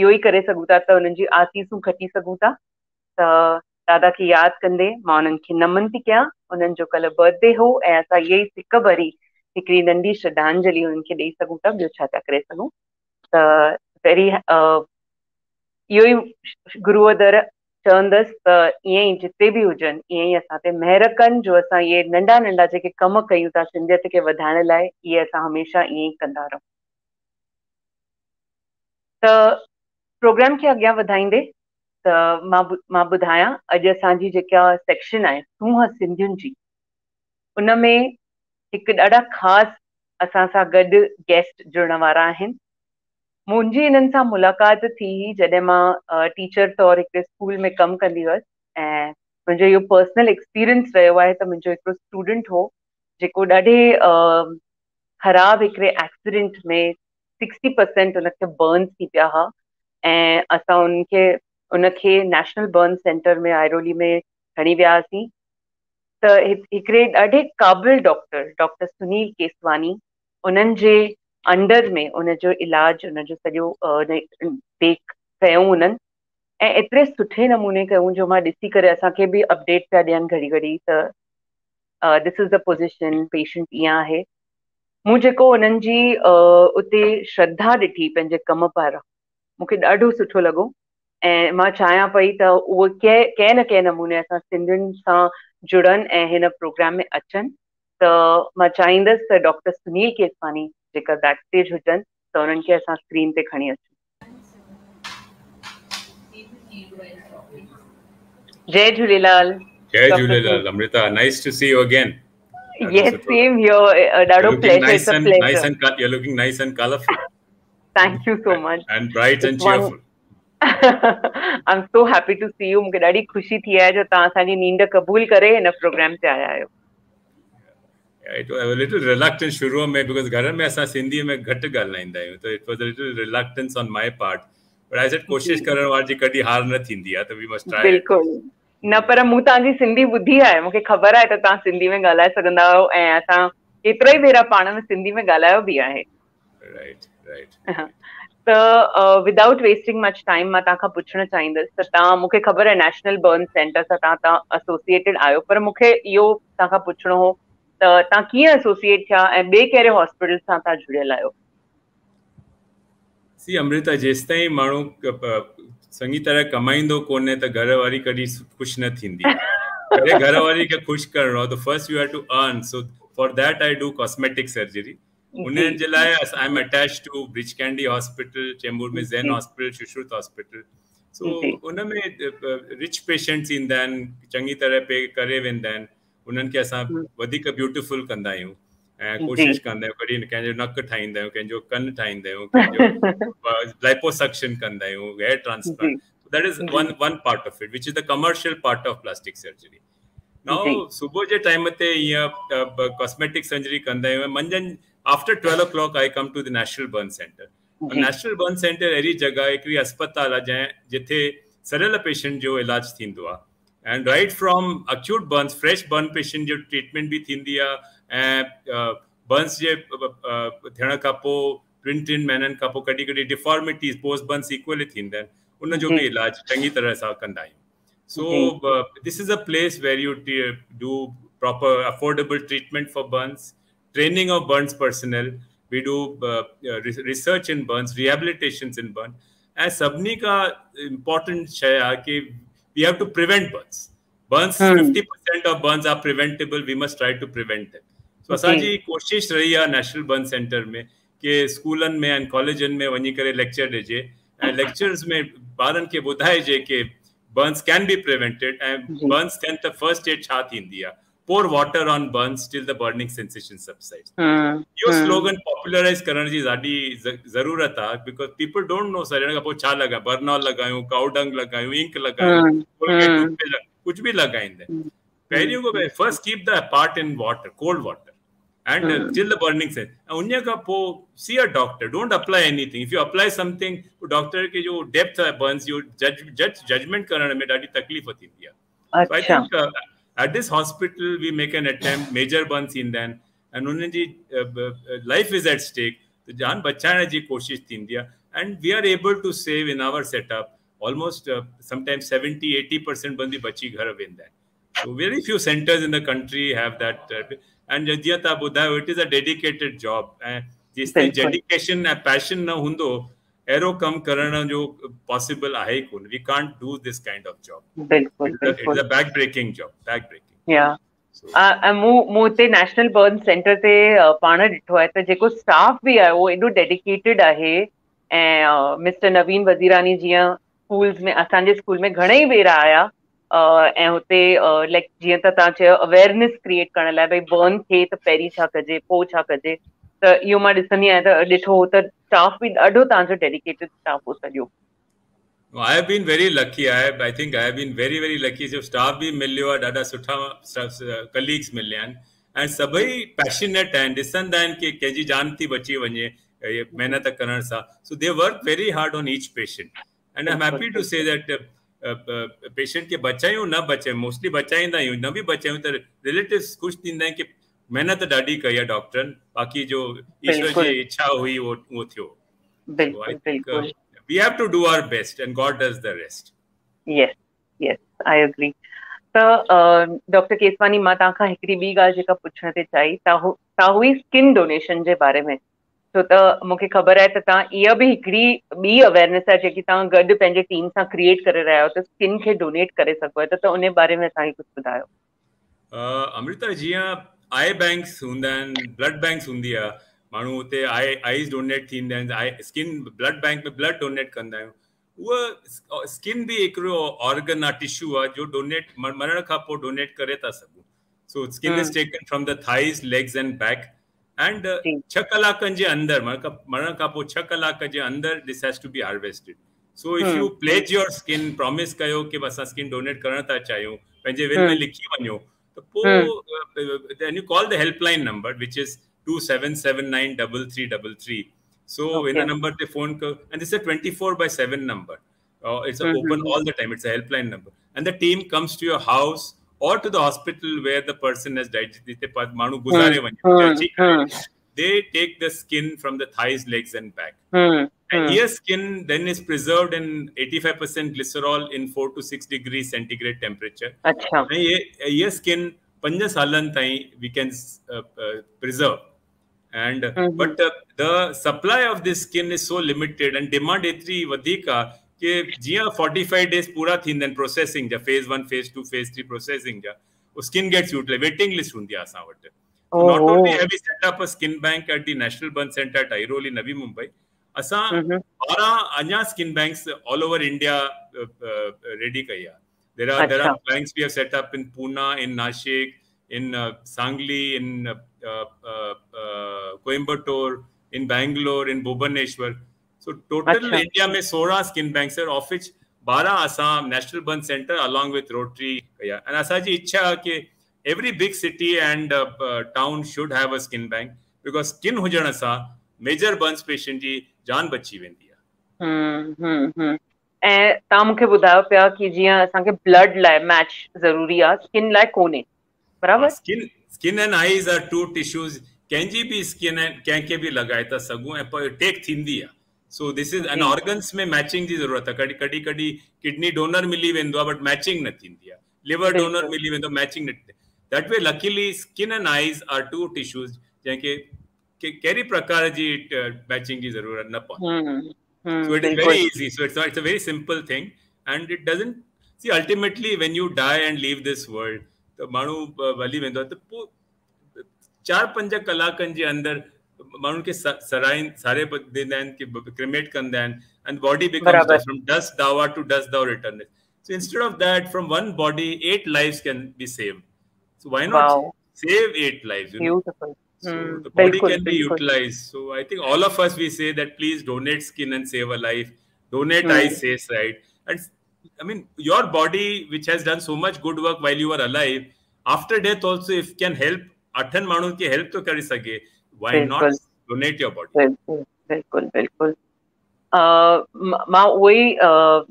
इहो ई करे सघूं था त उन्हनि जी आसीसूं खटी सघूं था। त दादा खे यादि कंदे मां उन्हनि खे नमन थी कयां। उन्हनि जो कल्ह बर्थडे हो ऐं असां इहे ई सिक भरी हिकिड़ी नंढी श्रद्धांजलि उन्हनि खे ॾेई सघूं था, ॿियो छा था करे सघूं। त पहिरीं इहो ई गुरूअदर चवंदसि त ईअं ई जिते बि हुजनि ईअं ई असां ते महिर कनि, जो असां इहे नंढा नंढा जेके कम कयूं था सिंधियत खे वधाइण लाइ, इहे असां हमेशह ईअं ई कंदा रहूं। त प्रोग्राम खे अॻियां वधाईंदे त मां मां ॿुधायां अॼु असांजी जेका सेक्शन आहे सूंहं सिंधियुनि जी, उन में हिकु ॾाढा ख़ासि असां सां गॾु गेस्ट जुड़ण वारा आहिनि। मुंहिंजी इन्हनि सां मुलाक़ात थी जॾहिं मां टीचर तौरु हिकिड़े स्कूल में कमु कंदी हुअसि ऐं मुंहिंजो इहो पर्सनल एक्सपीरियंस रहियो आहे त मुंहिंजो हिकिड़ो स्टूडेंट हो जेको ॾाढे ख़राब हिकिड़े एक्सीडेंट में सिक्सटी परसेंट उनखे बर्न थी पिया हुआ ऐं असां उनखे उनखे नेशनल बर्न सेंटर में आयरोली में खणी वियासीं। त हिकिड़े ॾाढे क़ाबिल डॉक्टर डॉक्टर सुनील केसवानी उन्हनि जे अंडर में उनजो इलाज उनजो सॼो देख कयूं उन्हनि ऐं एतिरे सुठे नमूने कयूं जो मां ॾिसी करे असांखे बि अपडेट पिया ॾियनि घड़ी घड़ी त this is the position patient ईअं आहे। मूं जेको उन्हनि जी उते श्रद्धा ॾिठी पंहिंजे कम पारां मूंखे ॾाढो सुठो लॻो ऐं मां चाहियां पई त उहो कंहिं कंहिं न कंहिं नमूने असां सिंधियुनि सां जुड़नि ऐं हिन प्रोग्राम में अचनि। त मां चाहींदसि त डॉक्टर सुनील केसवानी जेका बैकस्टेज हुजनि त उन्हनि खे असां स्क्रीन ते खणी अचूं। जय झूलेलाल। जय झूलेलाल Amrita, nice to see you again. Yes, same here. Uh, Dado, pleasure. Nice, it's a and, pleasure. Nice and you're looking nice and colorful. Thank you so much. And bright and cheerful. I'm so happy to see you. मुझे ॾाढी ख़ुशी थी आहे जो तव्हां असांजी नींड क़बूल करे हिन प्रोग्राम ते आया आहियो। It was a little reluctant शुरू में because घर में असां सिंधी में घटि ॻाल्हाईंदा आहियूं तो it was a little reluctance on my part. But I said कोशिश करण वार जी कॾहिं हार न थींदी आहे त we must try. बिल्कुलु न, पर मूं तव्हांजी सिंधी ॿुधी आहे, मूंखे ख़बर आहे त तव्हां सिंधी में ॻाल्हाए सघंदा आहियो ऐं असां केतिरा ई भेरा पाण में सिंधी में ॻाल्हायो बि आहे। Right right. त विदाउट वेस्टिंग मच टाइम मां तव्हांखां पुछणु चाहींदसि त तव्हां, मूंखे ख़बर आहे नेशनल बर्न सेंटर सां तव्हां तव्हां एसोसिएटेड आहियो, पर मूंखे इहो तव्हांखां पुछणो हो त तव्हां कीअं एसोसिएट थिया ऐं ॿिए कहिड़े हॉस्पिटल सां तव्हां जुड़ियल आहियो? सी अमृता, जेसिताईं माण्हू संगी तरह कमाईंदो कोन्हे त घरवारी कॾहिं ख़ुशि न थींदी। अरे घरवारी खे ख़ुशि करिणो आहे त first you have to earn, so for that I do cosmetic surgery. उन्हनि जे लाइ I am attach to ब्रिजकैंडी hospital, Chembur में ज़ैन हॉस्पिटल, सुश्रुत हॉस्पिटल। सो उन में रिच पेशेंट्स ईंदा आहिनि, चङी तरह पे करे वेंदा आहिनि, उन्हनि खे असां वधीक ब्यूटिफुल कंदा आहियूं ऐं कोशिश कंदा आहियूं, कॾहिं कंहिंजो नक ठाहींदा आहियूं, कंहिंजो कन ठाहींदा आहियूं, कंहिंजो लाइपोसक्शन कंदा आहियूं, hair transplant. That is one one part of it which is the commercial part of plastic surgery. Now सुबुह जे टाइम ते ईअं कॉस्मेटिक सर्जरी कंदा आहियूं ऐं मंझंदि after twelve o'clock I come to the national burn centre. National burn centre अहिड़ी जॻह, हिकिड़ी अस्पताल आहे जंहिं जिथे सड़ियल पेशेंट जो इलाजु थींदो आहे and right from acute burn, fresh burn patient जो ट्रीटमेंट बि थींदी आहे ऐं बर्न्स जे थियण खां पोइ टिनि टिनि महीननि खां पोइ कॾहिं कॾहिं डिफॉर्मिटीज़, पोस्ट बर्न सीक्वल थींदा आहिनि, उनजो बि इलाजु चङी तरह सां कंदा आहियूं। So this is a place where you do proper affordable treatment for burns, training of burns personal, we do research in burns, rehabilitation in burn ऐं सभिनी खां इम्पोर्टेंट शइ आहे की we have to prevent burns. Burns fifty percent of burns are preventable, we must try to prevent them. तो असांजी कोशिश रही आहे नेशनल बर्न सेंटर में कि स्कूलनि में ऐं कॉलेजनि में वञी करे लेक्चर ॾिजे ऐं लेक्चर्स में ॿारनि खे ॿुधाइजे कि बर्न्स कैन बी प्रिवेंटेड ऐं बर्न्स थियनि त फर्स्ट एड छा थींदी आहे, pour water on burns till the burning sensation subsides. इहो स्लोगन पॉपुलराइज़ करण जी ॾाढी ज़रूरत आहे बिकॉज पीपल डोंट नो सॼण खां पोइ छा लॻाए, बर्नॉल लॻायूं, काउडंग लॻायूं, इंक लॻायूं, कुझु बि लॻाईंदा आहिनि। पहिरियों खां first keep the part in water, cold water and uh, till the burning sense unya ka po see a doctor, don't apply anything. If you apply something to doctor ke jo depth hai burns, you judge, judge judgment karne mein dadi takleef hoti thi hai. So I think uh, at this hospital we make an attempt major burns in then and unne ji uh, life is at stake to jaan bachane ji koshish thindi hai and we are able to save in our setup almost uh, sometimes seventy eighty percent bandi bachi ghar venda. So very few centers in the country have that uh, and जीअं तव्हां ॿुधायो it is a dedicated job ऐं जेसिताईं dedication ऐं passion न हूंदो अहिड़ो कमु करण जो पॉसिबल आहे ई कोन। We can't do this kind of job. बिल्कुलु बिल्कुलु, it's a back breaking job, back breaking. या ऐं मूं मूं हिते नेशनल बर्न सेंटर ते पाण ॾिठो आहे त जेको स्टाफ बि आहे उहो एॾो डेडिकेटेड आहे ऐं मिस्टर नवीन वज़ीरानी जीअं स्कूल्स में, असांजे स्कूल में घणेई भेरा आया ऐं हुते लाइक जीअं त तव्हां चयो अवेयरनेस क्रिएट करण लाइ भई बर्न थिए त पहिरीं छा कजे, पोइ छा कजे, त इहो मां ॾिसंदी आहियां त ॾिठो त स्टाफ बि ॾाढो तव्हांजो डेडिकेटेड स्टाफ हो सॼो। I have been very lucky, I I think I have been very very lucky जो स्टाफ बि मिलियो आहे, ॾाढा सुठा कलीग्स मिलिया आहिनि ऐं सभई पैशनेट आहिनि, ॾिसंदा आहिनि की कंहिंजी जान थी बची वञे ये मेहनत करण सा। So they work very hard on each patient and I am happy to say that patient के बचायूं न बचे, मोस्टली बचाईंदा आहियूं न बि बचायूं त रिलेटिव्स ख़ुशि थींदा आहिनि की मेहनत ॾाढी कई आहे डॉक्टरनि, बाक़ी जो ईश्वर जी इच्छा हुई वो वो थियो। बिल्कुल, we have to do our best and God does the rest. Yes yes, I agree. त डॉक्टर केसवानी, मां तव्हां खां हिकिड़ी ॿी ॻाल्हि जेका पुछण ते चाही ता हुई स्किन डोनेशन जे बारे में, छो त मूंखे ख़बर आहे त तव्हां इहा बि हिकिड़ी ॿी अवेयरनेस आहे जेकी तव्हां गॾु पंहिंजे टीम सां क्रिएट करे रहिया आहियो त स्किन खे डोनेट करे सघो था, त उन बारे में असांखे कुझु ॿुधायो। अमृता, जीअं आई बैंक्स हूंदा आहिनि, ब्लड बैंक्स हूंदी आहे, माण्हू हुते आई आईज़ डोनेट थींदा आहिनि, आई स्किन ब्लड बैंक में ब्लड डोनेट कंदा आहियूं। उहा स्किन बि हिकिड़ो ऑर्गन आहे, टिश्यू आहे जो डोनेट मरण खां पोइ डोनेट करे था सघूं। So skin is taken from the thighs, legs and back and छह कलाकनि जे अंदरि, मरण खां पोइ छह कलाक जे अंदरि this has to be harvested. So if you pledge your skin, promise कयो की असां स्किन डोनेट करण था चाहियूं, पंहिंजे विल में लिखी वञो त पोइ then you call the helpline number which is two seven seven nine double three double three. So इन नंबर ते फोन कयो and it's a twenty four by seven number, it's open all the time, it's a helpline number and the team comes to your house or to the hospital where the person has died, jithe manu guzare vanje, they take the skin from the thighs, legs and back, hmm. and here skin then is preserved in eighty-five percent glycerol in four to six degree centigrade temperature. Acha, ye ye skin five salan tai we can uh, uh, preserve and uh, hmm. but uh, the supply of this skin is so limited and demand etri vadika के जिया forty-five days पूरा थींदा आहिनि processing जा, phase one phase two phase three processing जा, skin gets utilise, waiting list हूंदी आहे असां वटि। Not only have we set up a skin bank at the national burn centre Airoli Navi Mumbai, असां बारह अन्य skin banks all over India ready कई आहे। There are there are banks we have set up in Pune, in Nashik, in Sangli, in Coimbatore, in Bangalore, in Bhubaneswar. So total India में सोलह skin banks है, of which बारह असम national burn centre along with Rotary कया and असाजी इच्छा है कि every big city and town should have a skin bank because skin हुजण सा मेजर बर्न्स पेशेंट जी जान बची वेंदी है। हम्म हम्म हम्म, ए ता मुखे बुधायो पया कि जिया असा के ब्लड लाय मैच जरूरी है, स्किन लाय कोने बराबर। Skin skin and eyes are two tissues, केंजी भी स्किन केंके भी लगाए ता सगु ए टेक थींदी है। So this is an organs में matching जी जरूरत है, कड़ी कड़ी कड़ी kidney donor मिली वेंदो आहे but matching न थींदी आहे, liver donor मिली वेंदो matching न थींदी। That way luckily skin and eyes are two tissues जंहिंखे के कहिड़ी प्रकार जी matching जी जरूरत न पवंदी। So it is very easy, so it's not, it's a very simple thing and it doesn't, see ultimately when you die and leave this world तो माण्हू वली वेंदो आहे त चार पंज कलाकनि जे अंदर माण्हुनि खे सराइन सारे ॾींदा आहिनि की क्रिमेट कंदा आहिनि and body becomes from dust दावा टू डस्ट दावा return. So instead of that from one body eight lives can be saved, so why not save eight lives, you know, so the body can be utilised. So I think all of us we say that please donate skin and save a life, donate eye saves right and I mean your body which has done so much good work while you are alive, after death also if can help अठन माण्हुनि खे help तो करे सघे, why not donate your body? बिल्कुल बिल्कुल, मां वही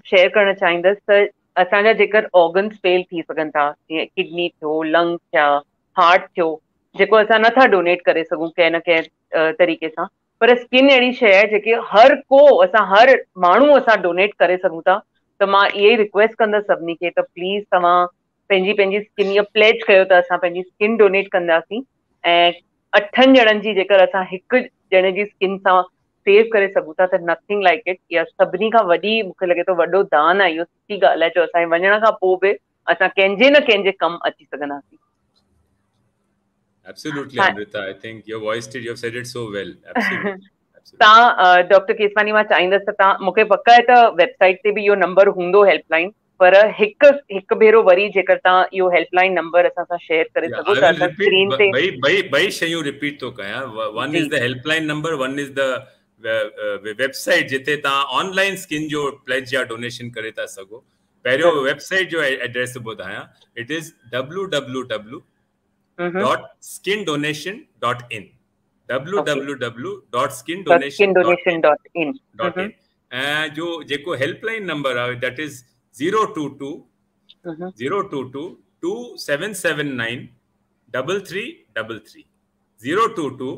शेयर करणु चाहींदसि, असांजा जेकर ऑर्गन्स फेल थी सघनि था जीअं किडनी थियो, लंग थिया, हार्ट थियो, जेको असां नथा डोनेट करे सघूं कंहिं न कंहिं तरीक़े सां, पर स्किन अहिड़ी शइ आहे जेके हर को असां हर माण्हू असां डोनेट करे सघूं था। त मां इहा ई रिक्वेस्ट कंदसि सभिनी खे त प्लीज़ तव्हां पंहिंजी पंहिंजी स्किन इहा प्लेज कयो त असां पंहिंजी स्किन डोनेट कंदासीं ऐं अठन जणनि जी जेकर असां हिकु ॼणे जी स्किन सां सेव करे सघूं था त नथिंग लाइक इट। इहा सभिनी खां वॾी, मूंखे लॻे थो वॾो दान आहे इहो, सुठी ॻाल्हि आहे जो असांजे वञण खां पोइ बि असां कंहिंजे न कंहिंजे कमु अची सघंदासीं। Absolutely Amrita, I think your voice you have said it so well, absolutely. तव्हां डॉक्टर केसवानी, मां चाहींदसि त तव्हां मूंखे पक आहे त वेबसाइट ते बि इहो नंबर हूंदो हेल्पलाइन, पर हिक हिक भेरो वरी जेकर तव्हां इहो हेल्पलाइन नंबर असां सां शेयर करे सघो था असां स्क्रीन ते भाई भाई भाई शयूं रिपीट तो कया one is the helpline number one is the website जिते तव्हां ऑनलाइन स्किन जो प्लेज या डोनेशन करे था सघो पहिरियों वेबसाइट जो एड्रेस ॿुधायां it is W W W dot skin donation dot in W W W dot skin donation dot in dot in ए जो जेको हेल्पलाइन नंबर आहे that is zero two two zero two two two seven seven nine double three double three zero two two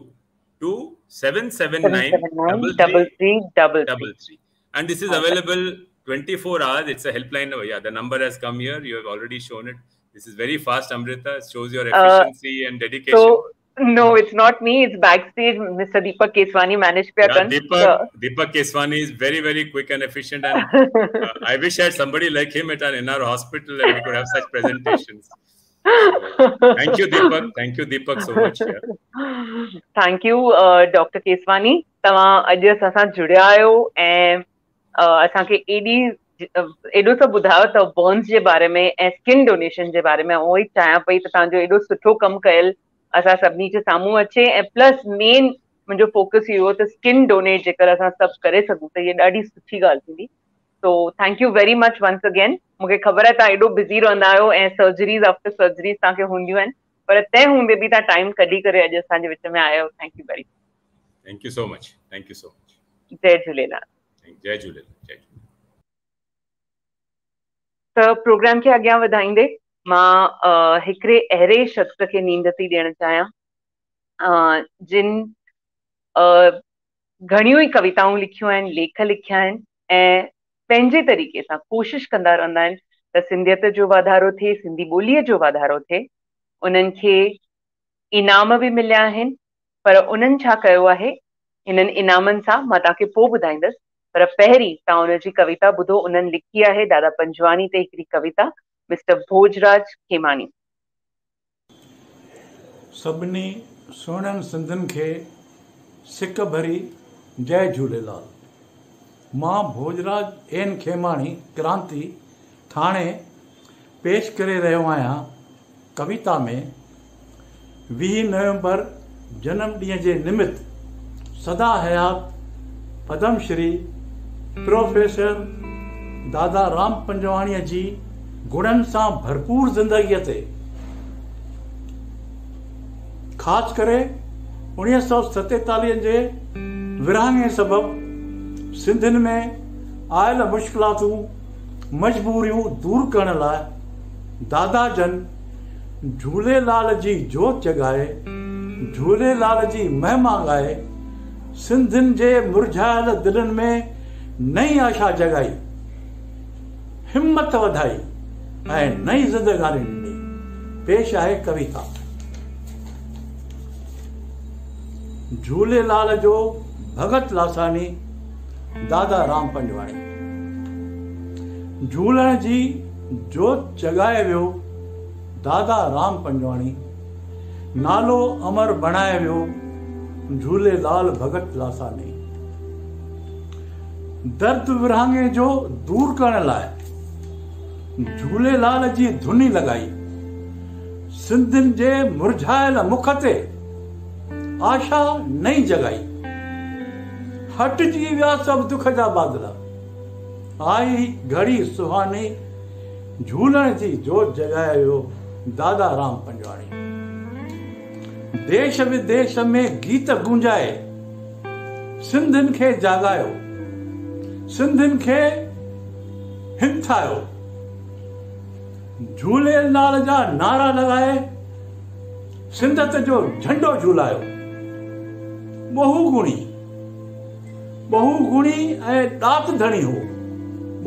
two seven seven nine double three double three and this is available twenty-four hours. It's a helpline. Yeah, the number has come here. You have already shown it. This is very fast, Amrita. It shows your efficiency uh, and dedication. So no, it's not me. It's backstage. Mister Deepak Keswani managed to yeah, Deepak, Deepak Keswani is very, very quick and efficient. And uh, I wish I had somebody like him at our, in our hospital and we could have such presentations. So, thank you, Deepak. Thank you, Deepak, so much. Yeah. Thank you, uh, Doctor Keswani. Tama aaj asan judya ayo and asan ke edi एडो सब बुधायो तो Burns के बारे में ए skin donation के बारे में ओ ही चाया पई तो ताजो एडो सुठो कम कयल असा सबनी के सामू अचे ए प्लस मेन मुजो फोकस यो तो स्किन डोनेट जेकर असा सब करे सकू तो ये डाडी सुठी गाल थी तो thank you very much once again मुके खबर है ता एडो बिजी रहंदायो ए सर्जरीज आफ्टर सर्जरीज ता के हुंदियो आन पर तै हुंदे भी ता टाइम कढी करे अज असा जे विच में आयो thank you very thank you so much thank you so much जय झूलेलाल जय झूलेलाल जय तो प्रोग्राम के अग्या वधाइंदे मां हिकरे अहरे शख्स के नींद थी देण चाहियां जिन घणियों ही कविताओं लिखियों हैं लेख लिखिया हैं पंहिंजे तरीके से कोशिश कंदा रहंदा आहिनि त सिंधियत जो वाधारो थे सिंधी बोली जो वाधारो थे उन्हनि खे इनाम भी मिलिया आहिनि पर उन्हनि छा कयो आहे इन्हनि इनामनि सां मां तव्हांखे पोइ ॿुधाईंदसि पर पहिरीं तव्हां उन जी कविता ॿुधो उन्हनि लिखी आहे दादा पंजवानी ते हिकिड़ी कविता मिस्टर भोजराज खेमानी। सभिनी सुहिणनि सिंधियुनि खे सिक भरी जय झूलेलाल। मां भोजराज एन खेमानी क्रांति थाणे पेश करे रहियो आहियां कविता में वीह नवंबर जनम ॾींहं जे निमित्त सदा हयात पद्मश्री प्रोफेसर दादा राम पंजवाणी जी गुणन से भरपूर जिंदगी ते खास करे उन्नीस सौ सतेतालीह के विरहांगे सबब सिंधन में आयल मुश्किलातू मजबूरियों दूर करण लाए दादा जन झूलेलाल जी जोत जगाए झूलेलाल जी महिमा गाए सिंधियुनि जे मुरझायल दिलनि में नई आशा जगाई हिम्मत वधाई ऐं नई ज़िंदगानी ॾिनी। पेश आहे कविता झूलेलाल जो भगत लासानी दादा राम पंजवाणी। झूलण जी जोत जगाए वियो दादा राम पंजवाणी नालो अमर बणाए वियो झूलेलाल भगत लासानी। दर्द विरहांगे जो दूर करण लाइ झूलेलाल जी धुनी लगाई सिंधियुनि जे मुरझायल मुख ते आशा नई जगाई हटजी विया सभु दुख जा बादला आई घड़ी सुहानी झूलण जी जोत जगाए वियो दादा राम पंजवाणी। देश विदेश में गीत गूंजाए सिंधियुनि खे जागायो सिंधियुनि खे हिमथायो झूलेलाल जा नारा लगाए सिंधत जो झंडो झूलायो बहुगुणी बहुगुणी ऐं दात धणी हो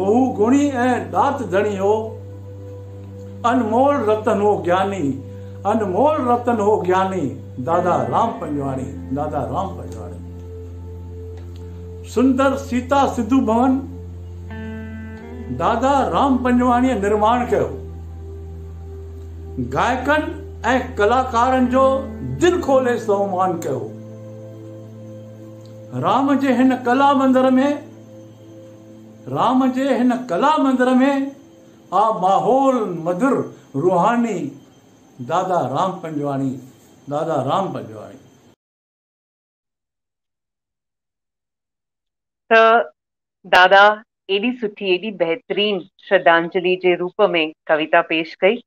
बहुगुणी ऐं दात धणी हो अनमोल रतन हो ज्ञानी अनमोल रतन हो ज्ञानी दादा राम पंजवाणी दादा राम पंजवाणी। सुंदर सीता सिद्धू भवन दादा राम पंजवाणी निर्माण कयो गायकनि ऐं कलाकारनि जो दिल खोले सम्मान कयो राम जे हिन कला मंदिर में राम जे हिन कला मंदिर में आ माहौल मधुर रूहानी दादा राम पंजवाणी, दादा राम पंजवाणी। तो दादा एडी सुठी एडी बेहतरीन श्रद्धांजलि के रूप में कविता पेश कई।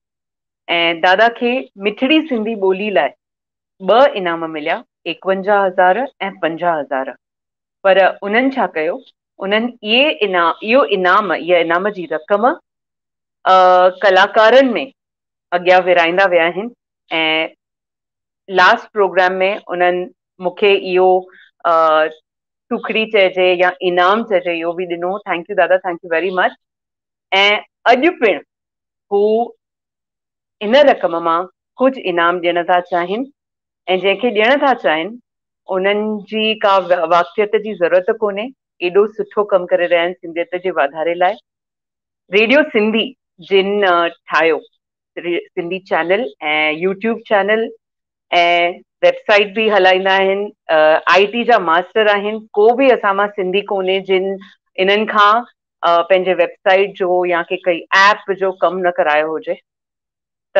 दादा के मिठड़ी सिंधी बोली लाए ब इनाम मिलिया एकवंजा हजार ए पंजा हजार। पर उन्हन छा कयो, उन्हन ये इना यो इनाम या इनाम जी रकम कलाकारन में अग्या विराइंदा वया। लास्ट प्रोग्राम में उन्हन मुखे यो टुकड़ी चेजे या इनाम चेजे यो भी दिनो। थैंक यू दादा, थैंक यू वेरी मच। ए अज पिण हु इन रकम मां कुछ इनाम देना था चाहिन, ए जेके देना था चाहिन उन्हन जी का वाक्यत की जरूरत कोने। एडो सुठो कम करे रहा है सिंधियत के वाधारे लाए। रेडियो सिंधी जिन ठायो, सिंधी चैनल ए यूट्यूब चैनल ए वेबसाइट भी हलाइंदा आहिनि। आईटी जा मास्टर आहिनि, को भी असां मां सिंधी कोन्हे जिन इन्हनि खां पंहिंजे वेबसाइट जो या के कई ऐप जो कम न करायो हुजे। त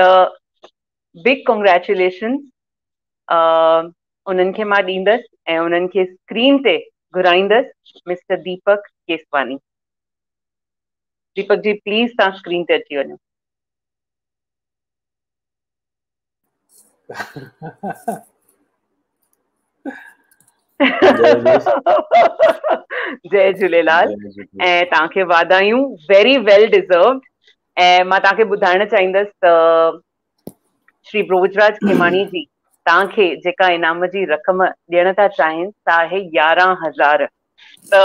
बिग कॉन्ग्रेचुलेशन्स उन्हनि खे मां ॾींदसि ऐं उन्हनि खे स्क्रीन ते घुराईंदसि। मिस्टर दीपक केसवानी, दीपक जी प्लीज तव्हां स्क्रीन ते अची वञो। जय झूलेलाल ऐं तव्हांखे वाधायूं, वेरी वेल डिजर्व्ड। ऐं मां तव्हांखे ॿुधाइण चाहींदसि त श्री भोजराज खेमाणी जी तव्हांखे जेका इनाम जी रक़म ॾियण था चाहिनि सा आहे यारहं हज़ार। त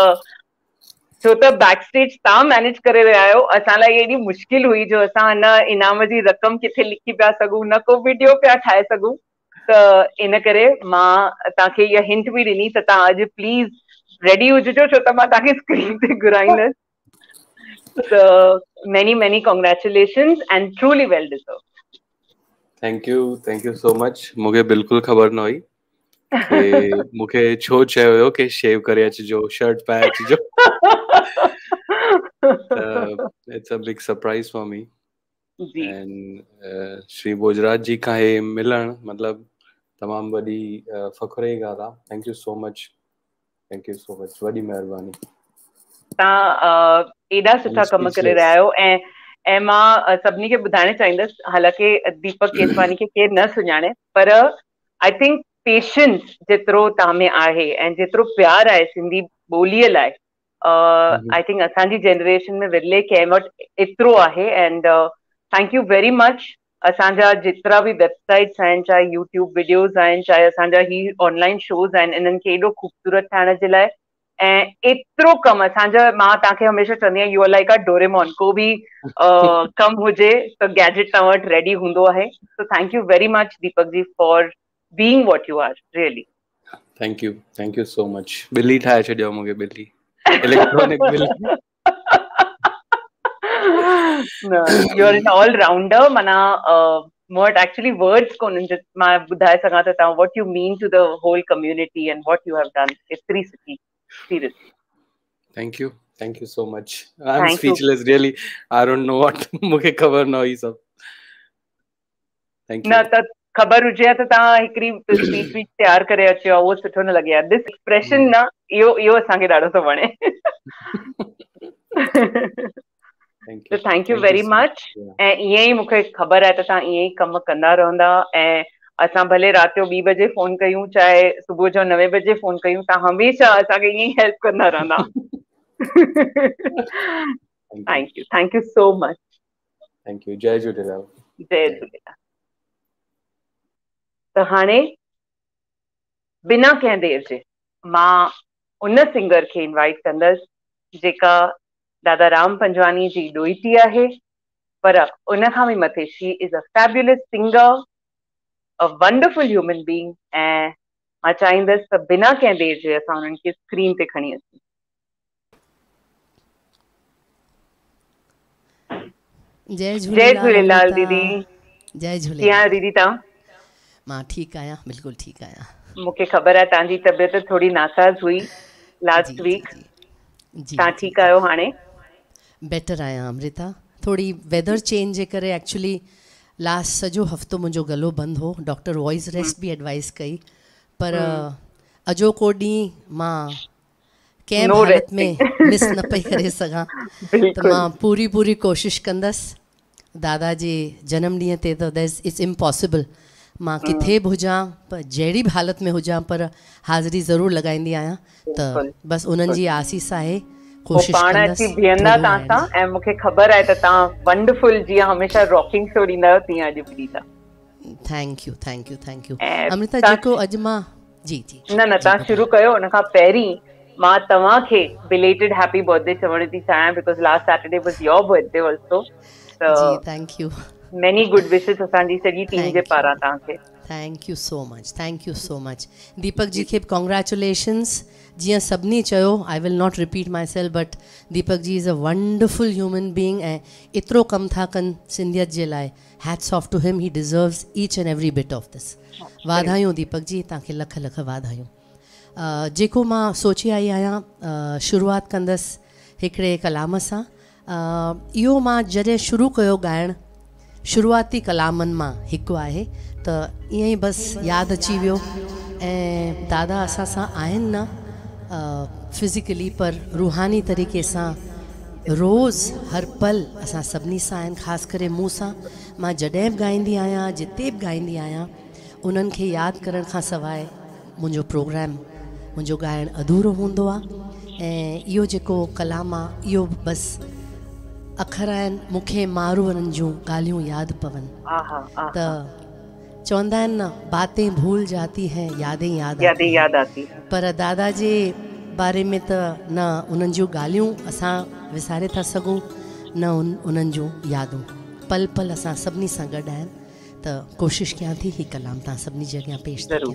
छो त बैक स्टेज तव्हां मैनेज करे रहिया आहियो, असां लाइ एॾी मुश्किल हुई जो असां न इनाम जी रक़म किथे लिखी पिया सघूं, न को वीडियो पिया ठाहे सघूं। त इन करे मां तव्हांखे इहा हिंट बि ॾिनी त तव्हां अॼु प्लीज़ रेडी हुजो छो त मां तव्हांखे स्क्रीन ते घुराईंदसि। त many many congratulations and truly well deserve. Thank you, thank you so much. मुझे बिल्कुल खबर न हुई कि मुझे छो चाहिए हो कि शेव करे जो शर्ट पाए जो it's a big surprise for me. And Shri Bhojraj ji का ये मिलन मतलब तमाम बड़ी फखर जी गाला। Thank you so much, thank you so much, बड़ी मेहरबानी। ता एडा सुठा कम करे रहा हो ए ऐं मां सभिनी खे ॿुधाइण चाहींदसि, हालांकि दीपक केसवानी खे केरु न सुञाणे, पर आई थिंक पेशेंस जेतिरो तव्हां में आहे ऐं जेतिरो प्यार आहे सिंधी ॿोलीअ लाइ, आई थिंक असांजी जनरेशन में विरले कंहिं वटि एतिरो आहे। And thank you very much. असांजा जेतिरा बि वेबसाइट्स आहिनि, चाहे यूट्यूब वीडियोज़ आहिनि, चाहे असांजा ही ऑनलाइन शोज़ आहिनि, इन्हनि खे एॾो ख़ूबसूरत ठाहिण जे लाइ ऐं एतिरो कमु असांजा, मां तव्हांखे हमेशह चवंदी आहियां you are like a Doraemon, को बि कमु हुजे त गैजेट तव्हां वटि रेडी हूंदो आहे। So thank you very much Deepak ji for being what you are really. Thank you, thank you so much. बिल्ली ठाहे छॾियो मूंखे, बिल्ली इलेक्ट्रॉनिक बिल्ली। You are an all rounder, माना मूं वटि एक्चुअली वर्ड्स कोन्हनि मां ॿुधाए सघां त तव्हां what you mean to the whole community and what you have done. एतिरी सुठी। Seriously. Thank you, thank you so much. I'm thank speechless, you. Really. I don't know what. मुझे खबर ना ही सब. Thank you. ना तब खबर उज्जैन तो ताँ हिकरी speech speech तैयार करे अच्छे और वो सुठो न लगे यार. This expression ना यो यो सांगे डालो तो बने. Thank you. So thank you thank very you much. ए यही मुझे खबर है तो ताँ यही कम कंदा रहूँगा ए असां भले रात जो ॿी बजे फोन कयूं, चाहे सुबुह जो नवे बजे फोन कयूं, तव्हां हमेशा असांखे ईअं ई हेल्प कंदा रहंदा। Thank you, thank you so much, thank you. जय झूलेलाल, जय झूलेलाल। त हाणे बिना कंहिं देरि जे मां उन सिंगर खे इन्वाइट कंदसि जेका दादा राम पंजवानी जी ॾोहिटी आहे, पर उन खां बि मथे she is a fabulous singer, a wonderful human being, eh ma chahindas sab bina ke der je asa unhan ke screen te khani asi। जय झूलेलाल, जय झूलेलाल दीदी। जय झूलेलाल। क्या दीदी ता मां ठीक आया, बिल्कुल ठीक आया। मुके खबर है तांजी तबीयत थोड़ी नासाज हुई लास्ट वीक, ता ठीक आयो हाने? बेटर आया अमृता, थोड़ी वेदर चेंज जे करे एक्चुअली लास्ट सॼो हफ़्तो मुंहिंजो गलो बंदि हो, डॉक्टर वॉइस रेस्ट बि एडवाइस कई, पर अजो को ॾींहुं मां कंहिं हालत में मिस न पई करे सघां, त मां पूरी पूरी कोशिश कंदसि दादा जे जनम ॾींहं ते, त दैट्स इट्स इम्पॉसिबल मां किथे बि हुजां, पर जहिड़ी बि हालत में हुजां पर हाज़िरी ज़रूरु लॻाईंदी आहियां, त बसि उन्हनि जी आसीस आहे। कोशिश कंदसि बीहंदा तां सां, ऐं मूंखे ख़बर आहे त तां वंडरफुल जीअं हमेशा रॉकिंग शो ॾींदा तीअं अॼु बि ॾींदा। Thank you thank you thank you Amrita, जेको अॼु मां जी जी न न तां शुरू कयो, उन खां पहिरीं मां तव्हांखे बिलेटेड हैप्पी बर्थडे चवण थी चाहियां, because last Saturday was your birthday also. Thank you, many good wishes असांजी सॼी टीम जे पारां तव्हांखे। Thank you so much, thank you so much. Deepak ji खे कॉन्ग्रेचुलेशन्स, जियां सभिनी चयो, I will not repeat myself, but Deepak ji is a wonderful human being ऐं एतिरो कमु था कनि सिंधियत जे लाइ, hats off to him, he deserves each and every bit of this. वाधायूं दीपक जी, तव्हांखे लख लख वाधायूं। जेको मां सोचे आई आहियां, शुरूआति कंदसि हिकिड़े कलाम सां। इहो मां जॾहिं शुरू कयो ॻाइणु, शुरूआती कलामनि मां हिकु आहे, त ईअं ई बसि यादि अची वियो। ऐं दादा असां सां आहिनि न फिज़िकली, पर रूहानी तरीक़े सां रोज़ हर पल असां सभिनी सां आहिनि, ख़ासि करे मूं सां। मां जॾहिं बि ॻाईंदी आहियां, जिते बि ॻाईंदी आहियां, उन्हनि खे यादि करण खां सवाइ मुंहिंजो प्रोग्राम, मुंहिंजो ॻाइणु अधूरो हूंदो आहे। ऐं इहो जेको कलाम आहे, इहो बसि अख़र आहिनि, मूंखे मारू हुननि जूं ॻाल्हियूं यादि पवनि, त चवंदा आहिनि न, बातें भूल जाती हैं, यादें याद यादें याद आती। पर दादा जे बारे में त न उन्हनि जूं ॻाल्हियूं असां विसारे था सघूं, न उन उन्हनि जूं यादूं, पल पल असां सभिनी सां गॾु आहिनि। त कोशिशि कयां थी हीउ कलाम तव्हां सभिनी जे अॻियां पेश कयां।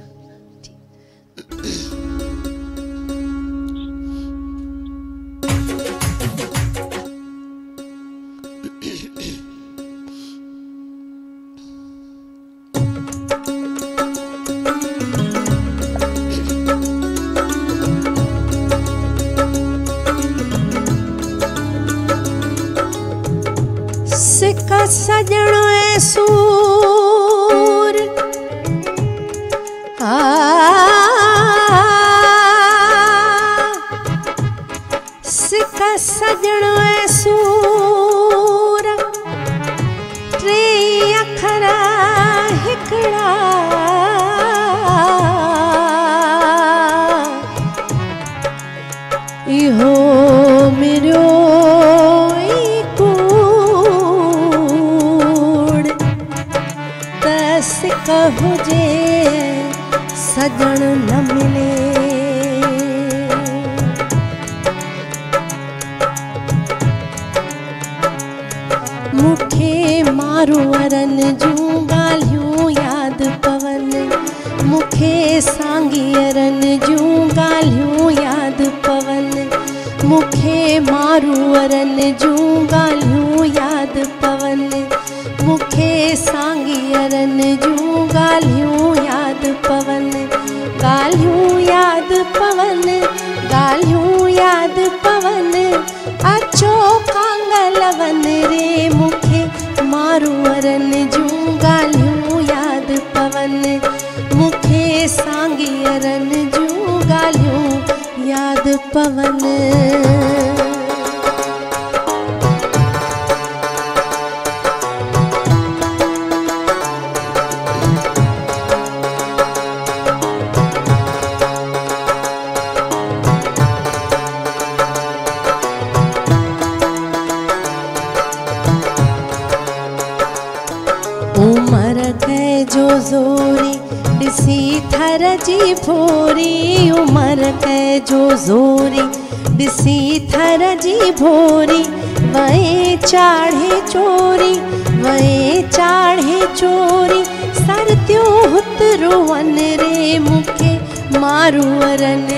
मारू अरन जूं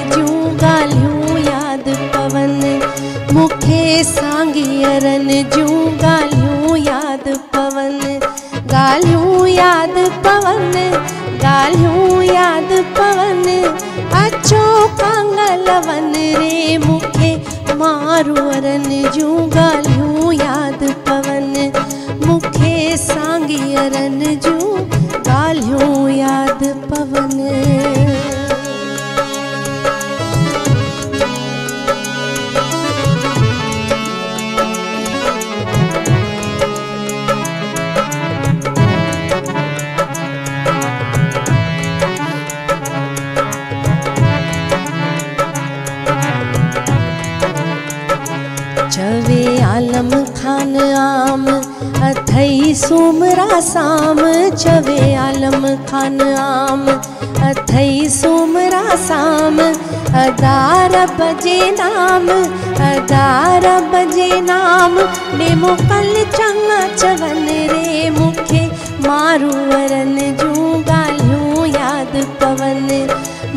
ॻाल्हियूं यादि पवन, आम अथई सोमरा साम चवे आलम खान आम अथई सोमरा साम अदार बजे नाम अदार बजे नाम नेमो कल चंगा चवन रे मुखे मारूवरन जूं गाल्हियूं यादि पवन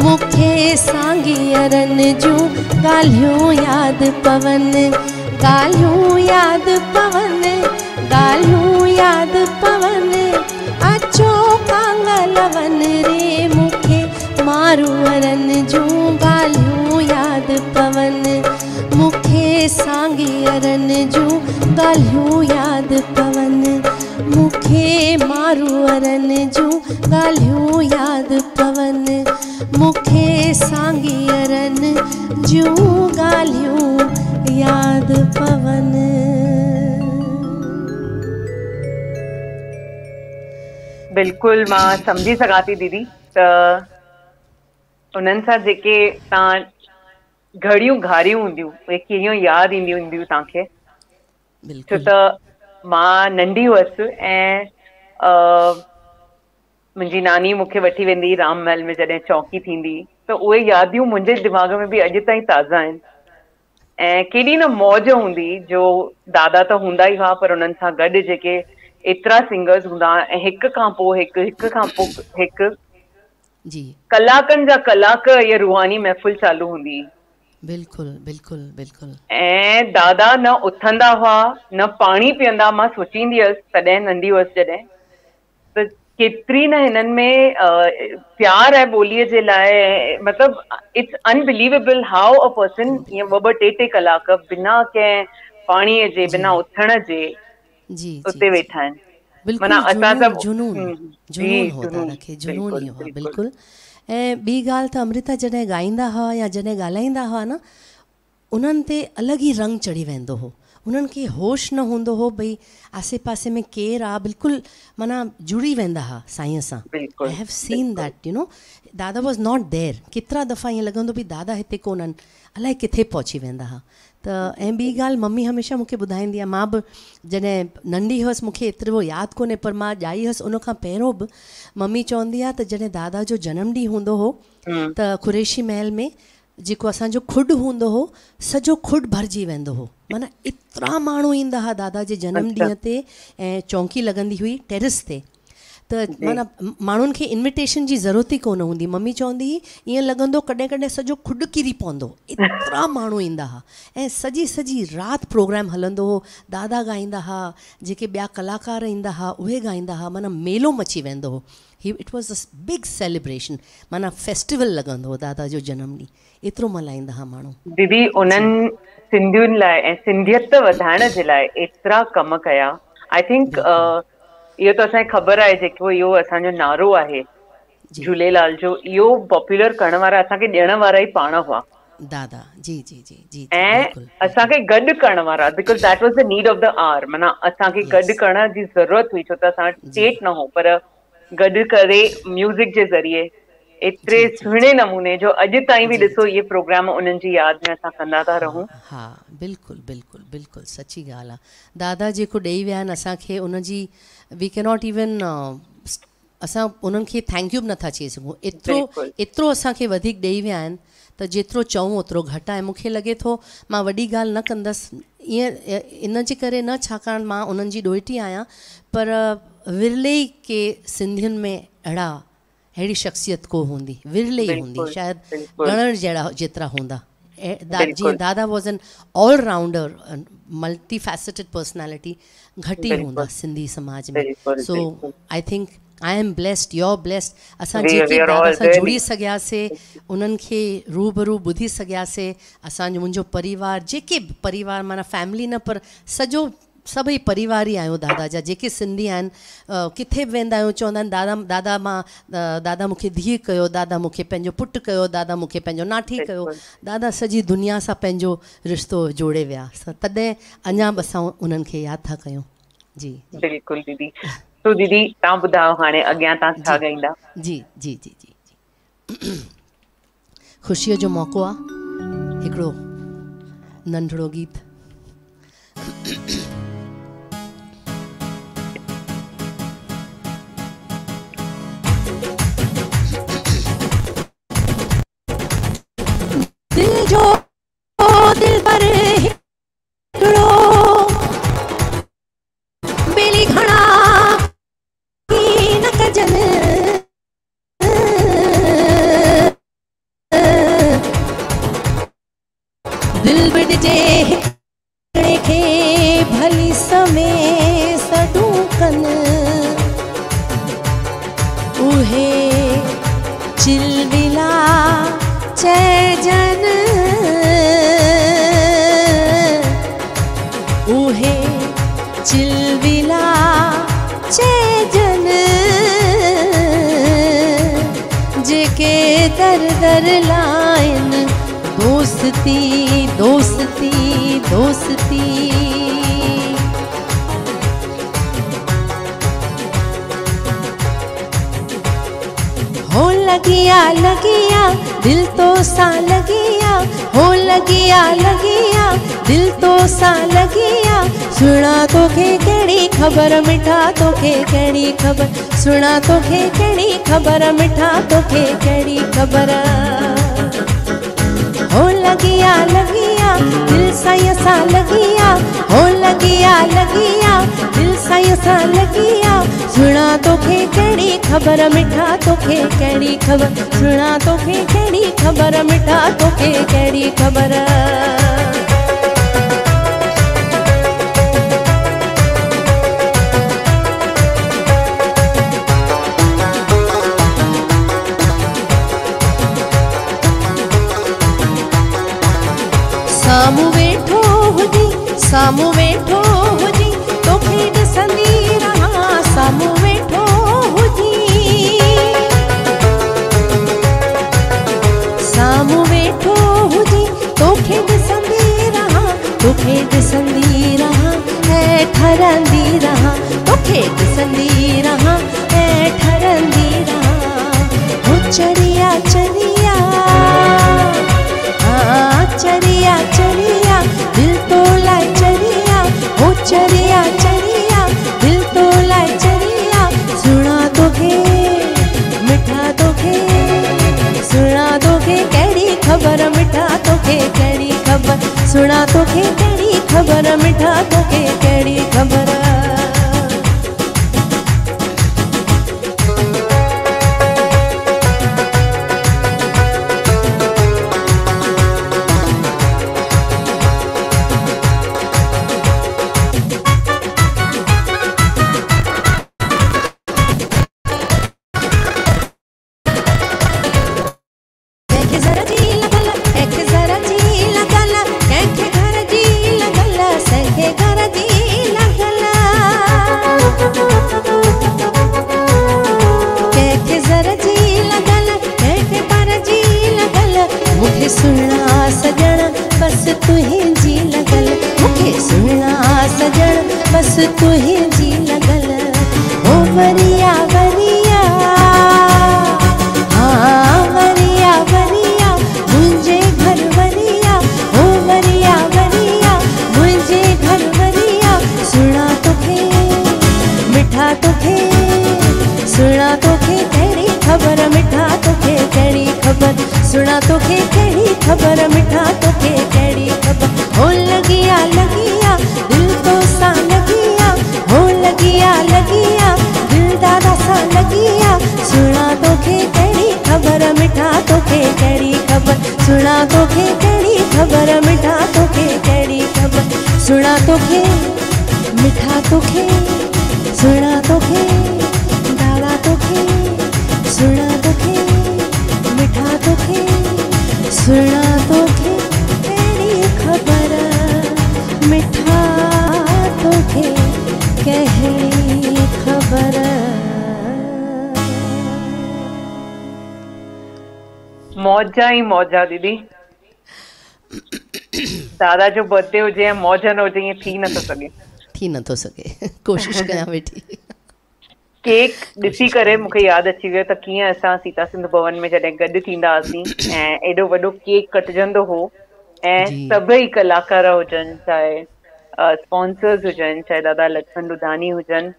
मुखे सांगियरन जूं गाल्हियूं यादि पवन गाल्हियूं यादि पवन गाल्हियूं यादि पवन अचो कांगलवन रे मुखे मारूवरन जूं गाल्हियूं यादि पवन मुखे सांगियरन जूं गाल्हियूं यादि पवन मुखे मारूवरन जूं गाल्हियूं यादि पवन मुखे सांगियरन जूं गाल्हियूं याद पवन। बिल्कुल मां समझी सघां थी दीदी त उन्हनि सां जेके तव्हां घड़ियूं घारियूं हूंदियूं उहे कीअं यादि ईंदियूं हूंदियूं तव्हांखे, छो त मां नंढी हुअसि ऐं मुंहिंजी नानी मूंखे वठी वेंदी राम महल में जॾहिं चौकी थींदी त उहे यादियूं मुंहिंजे दिमाग़ में बि अॼु ताईं ताज़ा आहिनि ऐं केॾी न मौज हूंदी जो दादा त हूंदा ई हुआ पर उन्हनि सां गॾु जेके एतिरा सिंगर्स हूंदा ऐं हिक खां पोइ हिकु हिक खां पोइ हिकु जी कलाकनि जा कलाक इहा रूहानी महफ़िल चालू हूंदी। बिल्कुलु बिल्कुलु बिल्कुलु ऐं दादा न उथंदा हुआ न पाणी पीअंदा, मां सोचींदी हुअसि तॾहिं नंढी हुअसि जॾहिं त केतिरी न हिननि में प्यार ऐं ॿोलीअ जे लाइ, मतिलबु it's unbelievable how a person ईअं ॿ ॿ टे टे कलाक बिना कंहिं पाणीअ जे बिना उथण जे उते वेठा आहिनि। माना असां सभु जुनून जुनून हो दादा खे, जुनून ई हो बिल्कुलु। ऐं ॿी ॻाल्हि त अमृता जॾहिं ॻाईंदा हुआ या जॾहिं ॻाल्हाईंदा हुआ न उन्हनि ते अलॻि ई रंग चढ़ी वेंदो हो, उन्हनि खे होश न हूंदो हो भई आसे पासे में केरु आहे, बिल्कुलु माना जुड़ी वेंदा हुआ साईंअ सां। I have seen that you know दादा वॉज नॉट देयर, केतिरा दफ़ा ईअं लॻंदो भई दादा हिते कोन्हनि अलाए किथे पहुची वेंदा हुआ। त ऐं ॿी ॻाल्हि मम्मी हमेशह मूंखे ॿुधाईंदी आहे, मां बि जॾहिं नंढी हुअसि मूंखे एतिरो यादि कोन्हे पर मां ॼाई हुअसि उन खां पहिरों बि मम्मी चवंदी आहे त जॾहिं दादा जो जनम ॾींहुं हूंदो हो त कुरेशी महल में जेको असांजो खुड हूंदो हो सॼो खुड भरिजी वेंदो हो, माना एतिरा माण्हू ईंदा हुआ दादा जे जनम ॾींहं ते ऐं चौकी लॻंदी हुई टेरिस ते, त माना माण्हुनि खे इन्विटेशन जी ज़रूरत ई कोन हूंदी। मम्मी चवंदी हुई ईअं लॻंदो कॾहिं कॾहिं सॼो खुड किरी पवंदो, एतिरा माण्हू ईंदा हुआ ऐं सॼी सॼी राति प्रोग्राम हलंदो हो, दादा ॻाईंदा हुआ, जेके ॿिया कलाकार ईंदा हुआ उहे ॻाईंदा हुआ, माना मेलो मची वेंदो हो। It was a big celebration, माना फेस्टिवल लॻंदो हो दादा जो जनम ॾींहुं, एतिरो मल्हाईंदा हुआ माण्हू। दीदी उन्हनि सिंधियुनि लाइ ऐं सिंधियत वधाइण जे लाइ एतिरा कम कया। आई थिंक इहो त असांखे ख़बर आहे जेको इहो असांजो नारो आहे झूलेलाल जो, इहो पॉपुलर करण वारा असांखे ॾियण वारा ई पाण हुआ दादा जी जी जी जी ऐं असांखे गॾु करण वारा, because that was the need of the hour, माना असांखे गॾु करण जी ज़रूरत हुई छो त असां स्टेट न हो पर गॾु करे म्यूज़िक जे ज़रिए एतिरे सुहिणे नमूने जो अॼु ताईं बि ॾिसो इहे प्रोग्राम उन्हनि जी यादि में असां कंदा था रहूं। हा बिल्कुलु बिल्कुलु बिल्कुलु सची ॻाल्हि आहे, दादा जेको ॾेई विया आहिनि असांखे उनजी वी कैन नॉट इवन असां उन्हनि खे थैंक यू बि नथा चई सघूं, एतिरो एतिरो असांखे वधीक ॾेई विया आहिनि त जेतिरो चऊं ओतिरो घटि आहे। मूंखे लॻे थो मां वॾी ॻाल्हि न कंदसि ईअं इन जे करे न, छाकाणि मां उन्हनि जी ॾोहिटी आहियां, पर विरले ई के सिंधियुनि में अहिड़ा अहिड़ी शख्सियत को हूंदी, विरले ई हूंदी, शायदि ॻणण जहिड़ा जेतिरा हूंदा। जीअं दादा was an all rounder multi faceted personality घटि ई हूंदा सिंधी समाज में। So I think I am blessed, your blessed, असां जेके दादा सां जुड़ी सघियासीं उन्हनि खे रूबरू ॿुधी सघियासीं, असांजो मुंहिंजो परिवार जेके बि परिवार माना फैमिली न पर सॼो सभई परिवार ई आहियूं दादा जा, जेके सिंधी आहिनि किथे बि वेंदा आहियूं चवंदा आहिनि दादा दादा मां दादा मूंखे धीउ कयो, दादा मूंखे पंहिंजो पुटु कयो, दादा मूंखे पंहिंजो नाठी कयो, दादा सॼी दुनिया सां पंहिंजो रिश्तो जोड़े विया, तॾहिं अञा बि असां उन्हनि खे यादि था कयूं। जी बिल्कुलु दीदी। तो दीदी तव्हां ॿुधायो हाणे अॻियां तव्हां छा ॻाईंदा? जी जी जी जी ख़ुशीअ जो मौक़ो आहे, हिकिड़ो नंढिड़ो गीत। समय सडूकन उहे चिलबिला चैजन उहे चिलबिला चैजन जेके दर दर लाइन दोस्ती दोस्ती दोस्ती लगिया लगिया दिल तो सा लगिया हो लगिया लगिया दिल तो सा लगिया सुना तो के कड़ी खबर मिठा तो के कड़ी खबर सुना तो के कड़ी खबर मिठा तो के कड़ी खबर हो लगिया लगिया दिल सा सा लगिया हो लगिया लगिया दिल सा सा लगिया सुना तो के कड़ी खबर मिठा तो के कड़ी खबर सुना तो के कड़ी खबर मिठा तो के कड़ी खबर सामू बैठो हुजी सामू बैठो हुजी तो फिर संदी रहा सामू बैठो हुजी सामू बैठो हुजी तो खेद संदी रहा तो खेद संदी रहा है ठरंदी रहा तो खेद संदी रहा है ठरंदी रहा हो चरिया चरिया हाँ चरिया चरिया दिल तो लाए चरिया हो चरिया चरिया दिल तो लाए चरिया सुना दोगे मिठा दोगे सुना दोगे कड़ी खबर मिठा दोगे कड़ी खबर सुना दोगे कड़ी खबर मिठा दोगे कड़ी खबर मौजा दीदी दादा जो बर्थडे हो जाए मौजन हो जाए थी न तो सके थी न तो सके कोशिश कया बेटी केक दिसी करे मुखे याद अची वियो त किया असा सीता सिंधु भवन में जडे गड थींदा आसी ए एडो वडो केक कटजंदो हो ए सबई कलाकार हो जन चाहे स्पॉन्सर्स हो जन चाहे दादा लक्ष्मण दुधानी हो जन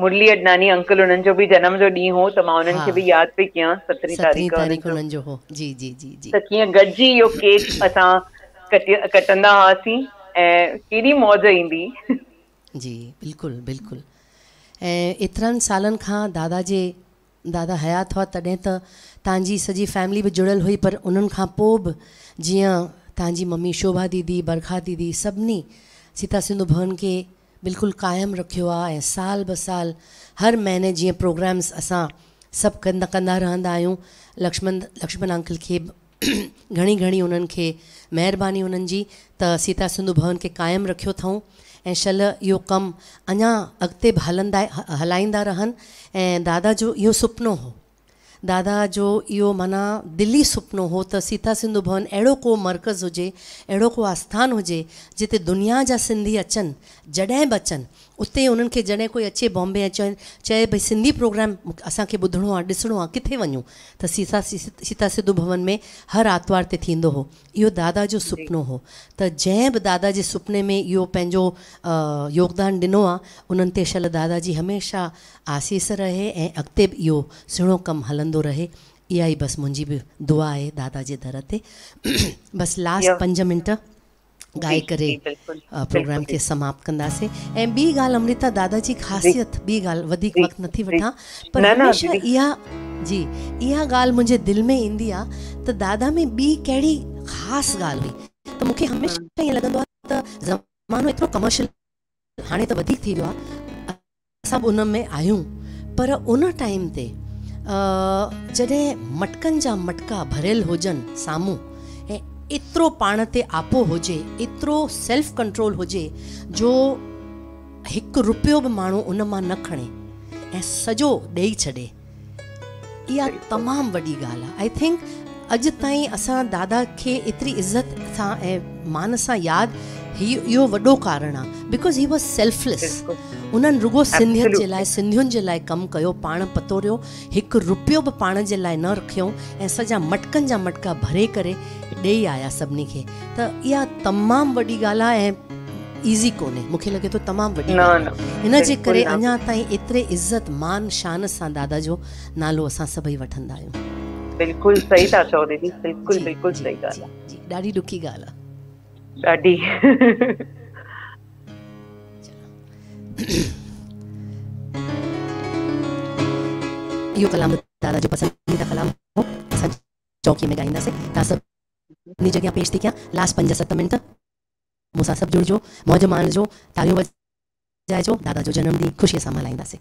मुरली अडनानी अंकल उनन जो भी जन्म जो डी हो त मां उनन के भी याद पे किया सत्रह तारीख उनन जो हो जी जी जी जी त किया गड्जी यो केक असा कटंदा हासी ए केडी मौज इंदी जी बिल्कुल बिल्कुल ए इतरन सालन खां दादा जे दादा हयात हुआ तडे त तांजी सजी फैमिली भी जुड़ल हुई पर उनन खां पोब जिया तांजी मम्मी शोभा दीदी बरखा दीदी सबनी सीता सिंधु भवन के बिल्कुल कायम रखियो आहे। साल ब साल हर महीने जी प्रोग्राम्स असां सब कंदा कंदा रहंदा आहियूं। लक्ष्मण लक्ष्मण अंकल के घणी घणी उन्हनि खे महिरबानी उन्हनि जी त सीता सिंधु भवन के कायम रखियो अथऊं ऐं शल यो कम अञा अॻिते बि हलंदा हलाईंदा रहनि। ऐं दादा जो इहो सुपनो हो, दादा जो इहो माना दिली सुपनो हो त सीता सिंधु भवन अहिड़ो को मर्कज़ हुजे, अहिड़ो को आस्थान हुजे जिते दुनिया जा सिंधी अचनि, जॾहिं बि अचनि उते उन्हनि खे, जॾहिं कोई अचे बॉम्बे ऐं चवनि चए भई सिंधी प्रोग्राम असांखे ॿुधणो आहे, ॾिसणो आहे, किथे वञूं, त सीता सीता सिंधु भवन में हर आर्तवार ते थींदो हो। इहो दादा जो सुपनो हो त जंहिं बि दादा जे सुपने में इहो पंहिंजो योगदान ॾिनो आहे उन्हनि ते शल दादा जी हमेशह आसीस रहे ऐं अॻिते बि इहो सुहिणो कमु हलंदो रहे। इहा ई बसि मुंहिंजी बि दुआ आहे दादा जे दर ते। बसि लास्ट पंज मिंट गाए करे प्रोग्राम के समाप्त कंदासीं। ऐं ॿी ॻाल्हि अमृता, दादा जी ख़ासियत, ॿी ॻाल्हि वधीक वक़्तु नथी वठां, पर हमेशह इहा जी इहा ॻाल्हि मुंहिंजे दिलि में ईंदी आहे त दादा में ॿी कहिड़ी ख़ासि ॻाल्हि हुई त मूंखे हमेशह ईअं लॻंदो आहे त ज़मानो एतिरो कमर्शियल हाणे त वधीक थी वियो आहे, असां उन में आहियूं, पर उन टाइम ते जॾहिं मटकनि जा मटका भरियल हुजनि साम्हूं, एतिरो पाण ते आपो हुजे, एतिरो सेल्फ कंट्रोल हुजे जो हिकु रुपयो बि माण्हू उन मां न खणे ऐं सॼो ॾेई छॾे, इहा तमामु वॾी ॻाल्हि आहे। आई थिंक अॼु ताईं असां दादा खे एतिरी इज़त सां ऐं मान सां यादि, हीउ इहो वॾो कारणु आहे बिकॉज़ ही वॉज सेल्फलेस। उन्हनि रुगो सिंधियत जे लाइ, सिंधियुनि जे लाइ कमु कयो, पाण पतोरियो, हिकु रुपयो बि पाण जे लाइ न रखियऊं ऐं सॼा मटकनि जा मटका भरे करे ॾेई आया सभिनी खे। त इहा तमामु वॾी ॻाल्हि आहे ऐं ईज़ी कोन्हे, मूंखे लॻे थो तमामु वॾी ॻाल्हि आहे। हिन जे करे अञा ताईं एतिरे इज़त मान शान सां दादा जो नालो असां सभई वठंदा आहियूं। बिल्कुलु सही था चओ दीदी, बिल्कुलु बिल्कुलु सही ॻाल्हि आहे, ॾाढी ॾुखी ॻाल्हि आहे ॾाढी। इहो कलाम दादा जो पसंदीदा कलाम हो, असां चौकी में ॻाईंदासीं, तव्हां सभु नी जॻह पेश थी कयां। लास्ट पंज सत मिंट मूंसां सभु जुड़िजो, मौज मान जो तालियूं वॼाइजो, दादा जो जनम ॾींहुं ख़ुशीअ सां मल्हाईंदासीं।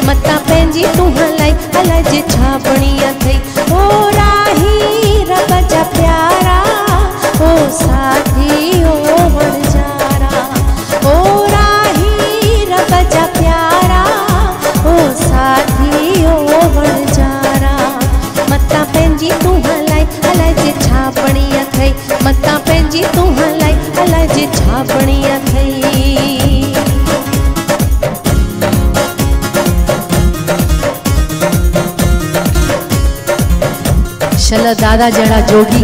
मता पंहिंजी तूं हलाई हलाई जे छा बणीअ थई, ओ राही दादा जड़ा जोगी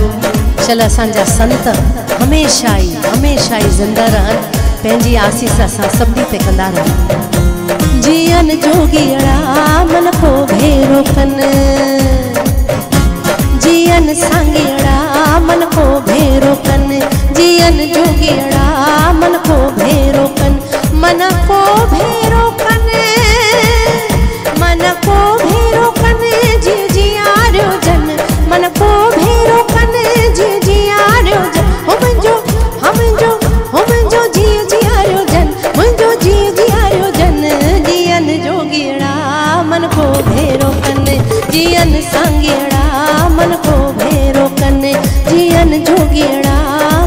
चल असांजा संत हमेशा ही हमेशा ही जिंदा रहन पैंजी आशीष असा सभी पे कंदा रहन जियन जोगी अड़ा मन को भेरो कन जियन सांगी अड़ा मन को भेरो कन जियन जोगी अड़ा मन को भेरो कन मन को भेरो कन मन को भेरो कन जी जी आर्यो जन मन को भेरो कन जी जी आर्यो जन हो मुंजो हम जो हो मुंजो जी जी आर्यो जन मुंजो जी जी आर्यो जन जियन जोगीड़ा मन को भेरो कन जियन सांगीड़ा मन को भेरो कन जियन जोगीड़ा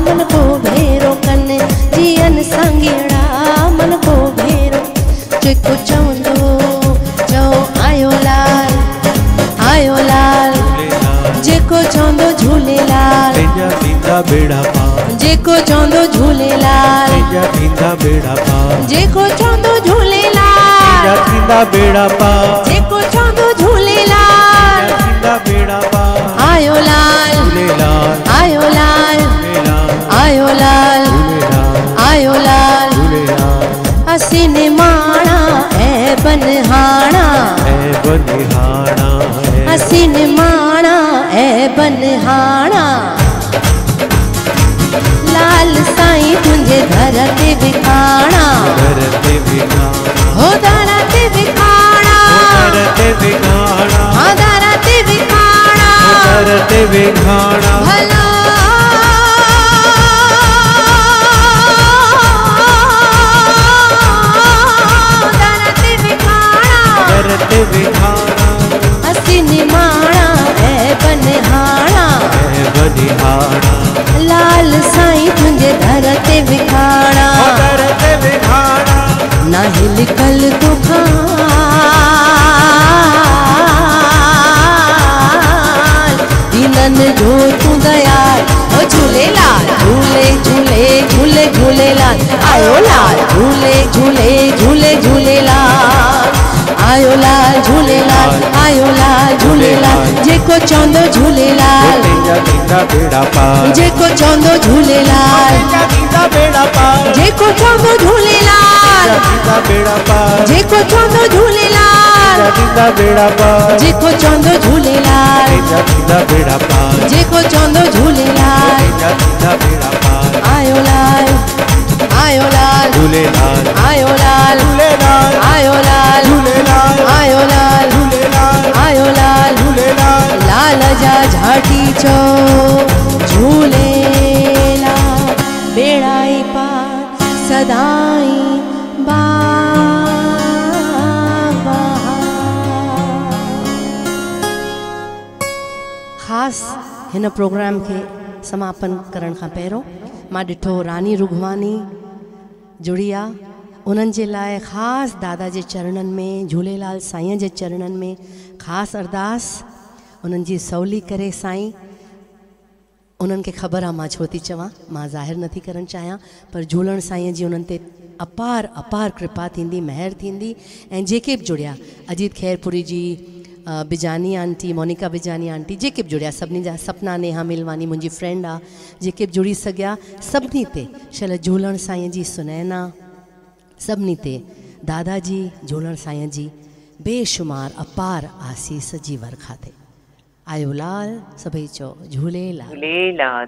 मन को भेरो कन जियन सांगीड़ा मन को भेरो जेको चवंदो चओ आयो लाल आयो लाल जेको चवंदो झूलेलाल तेजा पींदा बेड़ा पार जेको चवंदो झूलेलाल तेजा पींदा बेड़ा पार जेको चवंदो झूलेलाल तेजा पींदा बेड़ा पार जेको चवंदो झूलेलाल तेजा पींदा बेड़ा पार आयो लाल झूलेलाल आयो लाल आयो लाल आयो लाल असीन माणा ऐ बनहाणा ऐ बनहाणा असीन माणा ऐ बनहाणा लाल साईं तुझे घर ते बिखाणा घर ते बिखाणा हो दारा ते बिखाणा घर ते बिखाणा हो दारा ते बिखाणा घर ते बिखाणा भला असीन माणा ऐ बनहाणा ऐ बनहाणा लाल साईं तुझे दर ते विखाणा दर ते विखाणा ना हिलकल तोखा इनन जो तू दयाल ओ झूलेलाल झूले झूले झूले झूलेलाल आयो लाल झूले झूले झूले झूलेलाल आयो लाल झूलेलाल आयो लाल झूलेलाल जेको चवंदो झूलेलाल तेंजा बेड़ा पार जेको चवंदो झूलेलाल तेंजा बेड़ा पार जेको चवंदो झूलेलाल तेंजा बेड़ा पार जेको चवंदो झूलेलाल तेंजा बेड़ा पार जेको चवंदो झूलेलाल तेंजा बेड़ा पार जेको चवंदो झूलेलाल तेंजा बेड़ा पार आयो लाल आयो लाल झूलेलाल आयो लाल झूलेलाल आयो लाल झूलेलाल आयो लाल झूलेलाल आयो लाल झूलेलाल लाल जा झाटी चो झूलेलाल बेड़ाई पार सदाई बाबा खास हिन प्रोग्राम के समापन करण का पैरों मां डिठो रानी रुघवानी जुड़िया उन्हनि जे लाइ ख़ासि दादा जे चरणनि में झूलेलाल साईं जे चरणनि में ख़ासि अरदास उन्हनि जी सवली करे साईं उन्हनि खे ख़बर आहे मां छो थी चवां मां ज़ाहिर नथी करणु चाहियां पर झूलण साईं जी उन्हनि ते अपार अपार कृपा थींदी महिर थींदी ऐं जेके बि जुड़िया अजीत खैरपुरी जी बिजानी आंटी मोनिका बिजानी आंटी जेके बि जुड़िया सभिनी जा सपना नेहा मिलवानी मुंहिंजी फ्रेंड आहे जेके बि जुड़ी सघिया सभिनी ते शल झूलण साईं जी सुनैना सभिनी ते दादाजी झूलण साईं जी बेशुमार अपार आसीस जी वर्खा ते आयो लाल सभई चओ झूलेलाल झूलेलाल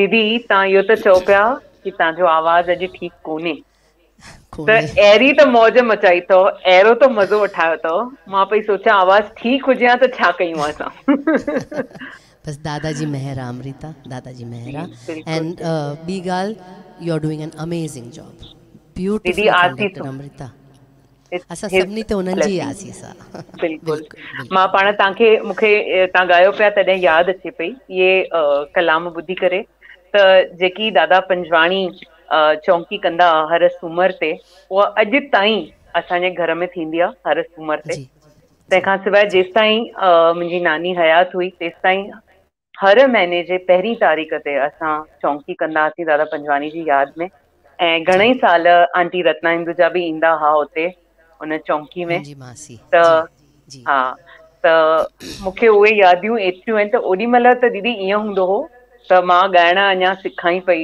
दीदी तव्हां इहो त चओ पिया की तव्हांजो आवाज़ अॼु ठीकु कोन्हे तो एरी तो मौज मचाई तो एरो तो मजो उठायो तो मां पई सोचा आवाज ठीक हो जाए तो छा कयूं असा बस दादाजी मेहरा अमृता दादाजी मेहरा एंड बी गाल you are doing an amazing job beautiful artist Amrita असा सबनी तो उनन जी आसीस बिल्कुल मां पाण ताके मुखे ता गायो पे तदे याद अचे पई ये कलाम बुद्धि करे तो जेकी दादा पंजवाणी चौंकी कंदा हर सूमर ते उहा अॼु ताईं असांजे घर में थींदी आहे हर सूमर ते तंहिंखां सवाइ जेसि ताईं मुंहिंजी नानी हयात हुई तेसि ताईं हर महीने जे पहिरीं तारीख़ ते असां चौंकी कंदा हुआसीं दादा पंजवाणी जी यादि में ऐं घणेई साल आंटी रत्ना हिंदुजा बि ईंदा हुआ हुते उन चौंकी में त हा मुख्य उहे यादियूं एतिरियूं आहिनि। त ओडी महिल त दीदी ईअं हूंदो हो त मां ॻाइण अञा सिखाई पई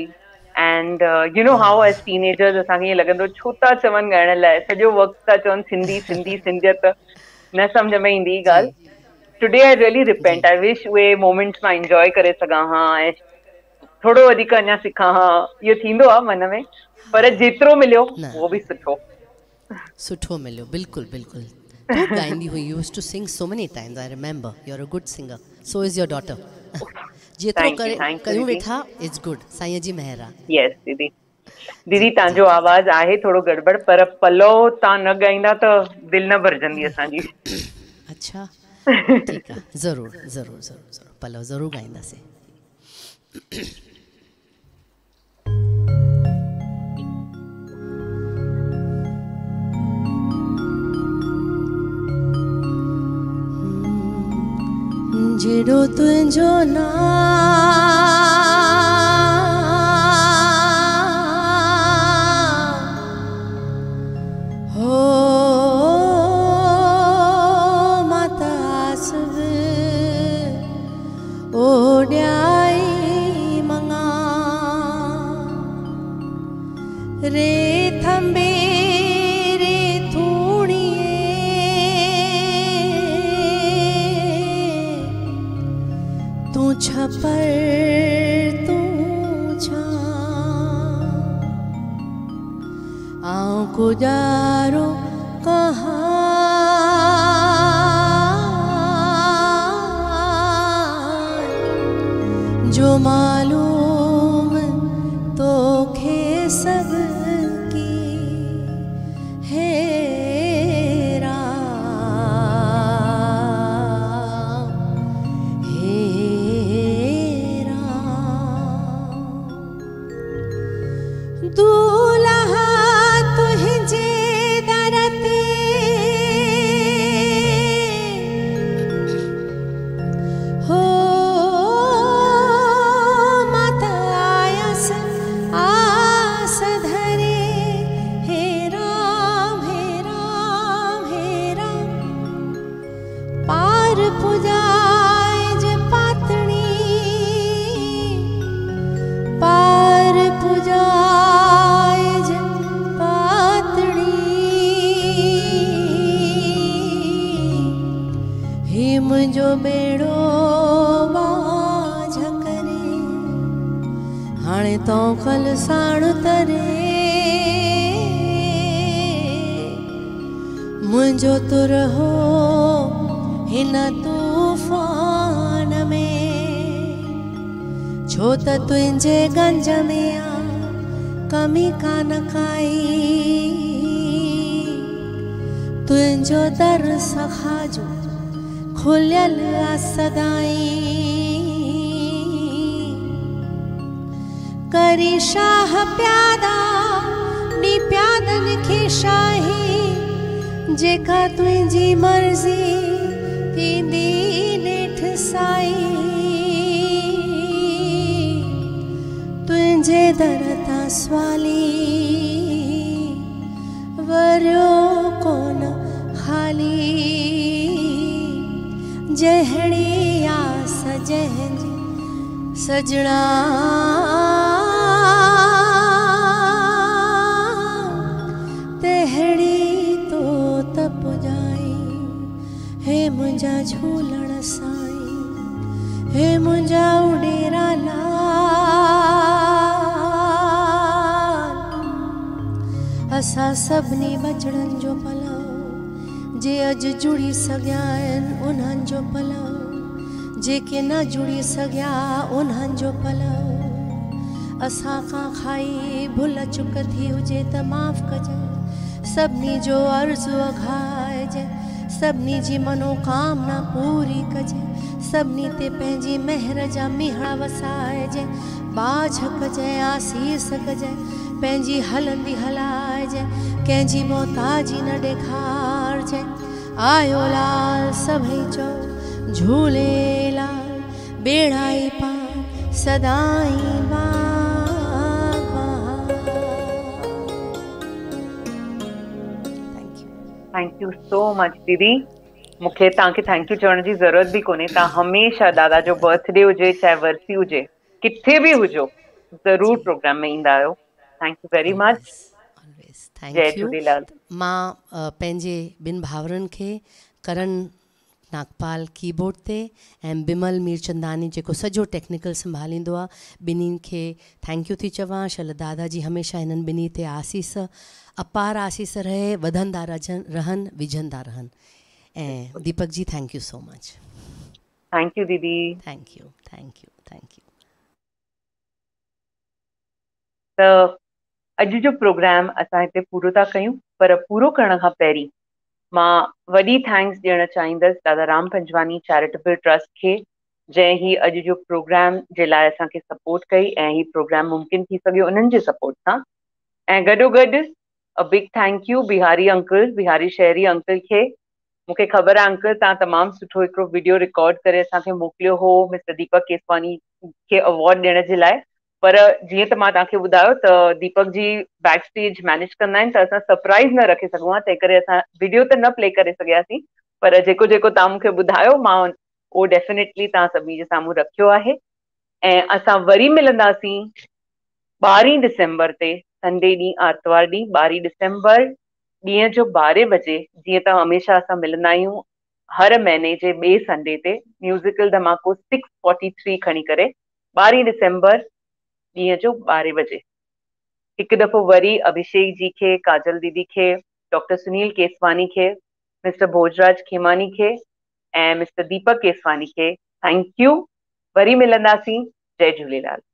and you know how as teenagers असांखे ईअं लॻंदो छो था चवनि ॻाइण लाइ, सॼो वक़्तु था चवनि सिंधी सिंधी सिंधियत, न सम्झ में ईंदी ही ॻाल्हि। Today I really repent, I wish उहे मोमेंट्स मां इंजॉय करे सघां हा ऐं थोरो वधीक अञा सिखां हा। इहो थींदो आहे मन में, पर जेतिरो मिलियो उहो बि सुठो सुठो मिलियो। बिल्कुलु बिल्कुलु। You kindly who used to sing so many times, I remember. You're a good singer. So is your daughter. Jetro kare karu betha, it's good. Saiya ji Mehra. Yes didi, didi tanjo awaaz aahe thodo gadbad, par palo ta na gainda to dil na bharjandi asanji. Acha theek hai, zarur zarur zarur zarur palo zarur gainda se. जेड़ो तुझो नाम हो माता सब ओढ़ाई मंगा रे थम्बे रे थोड़ी छपर तू छा आऊं गुजारो कहाँ जो मालूम तो खे सब की हेरा जुड़ी सग्या उन्हन जो पलव असा का खाई भुल चुक थी हुए तो माफ कजे सबनी जो अर्ज़ अघाइजे सबनी जी मनोकामना पूरी कजे सबनी ते पैंजी मेहर जा मिहड़ा वसाइजे बाझ कजे आसीस कजे पैंजी हलंदी हलाइजे कैंजी मोहताजी न देखारजे आयो लाल सभी जो झूले लाल बेड़ाई पार सदाई बाबा। Thank you, thank you so much दीदी। मूंखे तव्हांखे थैंक यू चवण की जरूरत भी कोन्हे। हमेशा दादा जो बर्थडे हुए चाहे वर्सी हुए किथे भी हुजो जरूर प्रोग्राम में इंदा आयो। Thank you very much. जय झूलेलाल। मां पंहिंजे बिन भावरन के करण नागपाल कीबोर्ड ते ऐं बिमल मीरचंदानी जेको सॼो टेक्निकल संभालींदो आहे ॿिन्हिनि खे थैंक यू थी चवां। शल दादा जी हमेशा इन्हनि ॿिन्ही ते आसीस अपार आसीस रहे, वधंदा रहनि, विझंदा रहनि। ऐं Deepak ji thank you so much. Thank you दीदी। Thank you thank you thank you. तो अॼु जो प्रोग्राम असां हिते पूरो था कयूं, पर पूरो करण खां पहिरीं मां वॾी थैंक्स ॾियणु चाहींदसि दादा राम पंजवानी चैरिटेबल ट्रस्ट खे, जंहिं ही अॼु जो प्रोग्राम जे लाइ असांखे सपोर्ट कई ऐं ही प्रोग्राम मुमकिन थी सघियो उन्हनि जे सपोर्ट सां। ऐं गॾोगॾु a big thank you Bihari uncle, Bihari Shahri uncle खे। मूंखे ख़बर आहे अंकल तव्हां तमामु सुठो हिकिड़ो वीडियो रिकॉर्ड करे असांखे मोकिलियो हो मिस्टर दीपक केसवानी खे अवॉर्ड ॾियण जे लाइ, पर जीअं त मां तव्हांखे ॿुधायो त Deepak ji backstage manage कंदा आहिनि त असां सरप्राइज़ न रखी सघूं हा, तंहिं करे असां वीडियो त न प्ले करे सघियासीं, पर जेको जेको तव्हां मूंखे ॿुधायो मां उहो डेफिनेटली तव्हां सभिनी जे साम्हूं रखियो आहे। ऐं असां वरी मिलंदासीं ॿारहीं डिसंबर ते, संडे ॾींहुं आर्तवार ॾींहुं ॿारहीं डिसंबर ॾींहं जो ॿारहें बजे, जीअं त हमेशह असां मिलंदा आहियूं हर महीने जे ॿिए संडे ते, म्यूज़िकल धमाको सिक्स फोर्टी थ्री खणी करे ॿारहीं डिसंबर ॾींहं जो ॿारहें बजे। हिकु दफ़ो वरी अभिषेक जी खे, काजल दीदी खे, डॉक्टर सुनील केसवानी खे, मिस्टर भोजराज खेमानी खे ऐं मिस्टर दीपक केसवानी खे थैंक यू। वरी मिलंदासीं। जय झूलेलाल।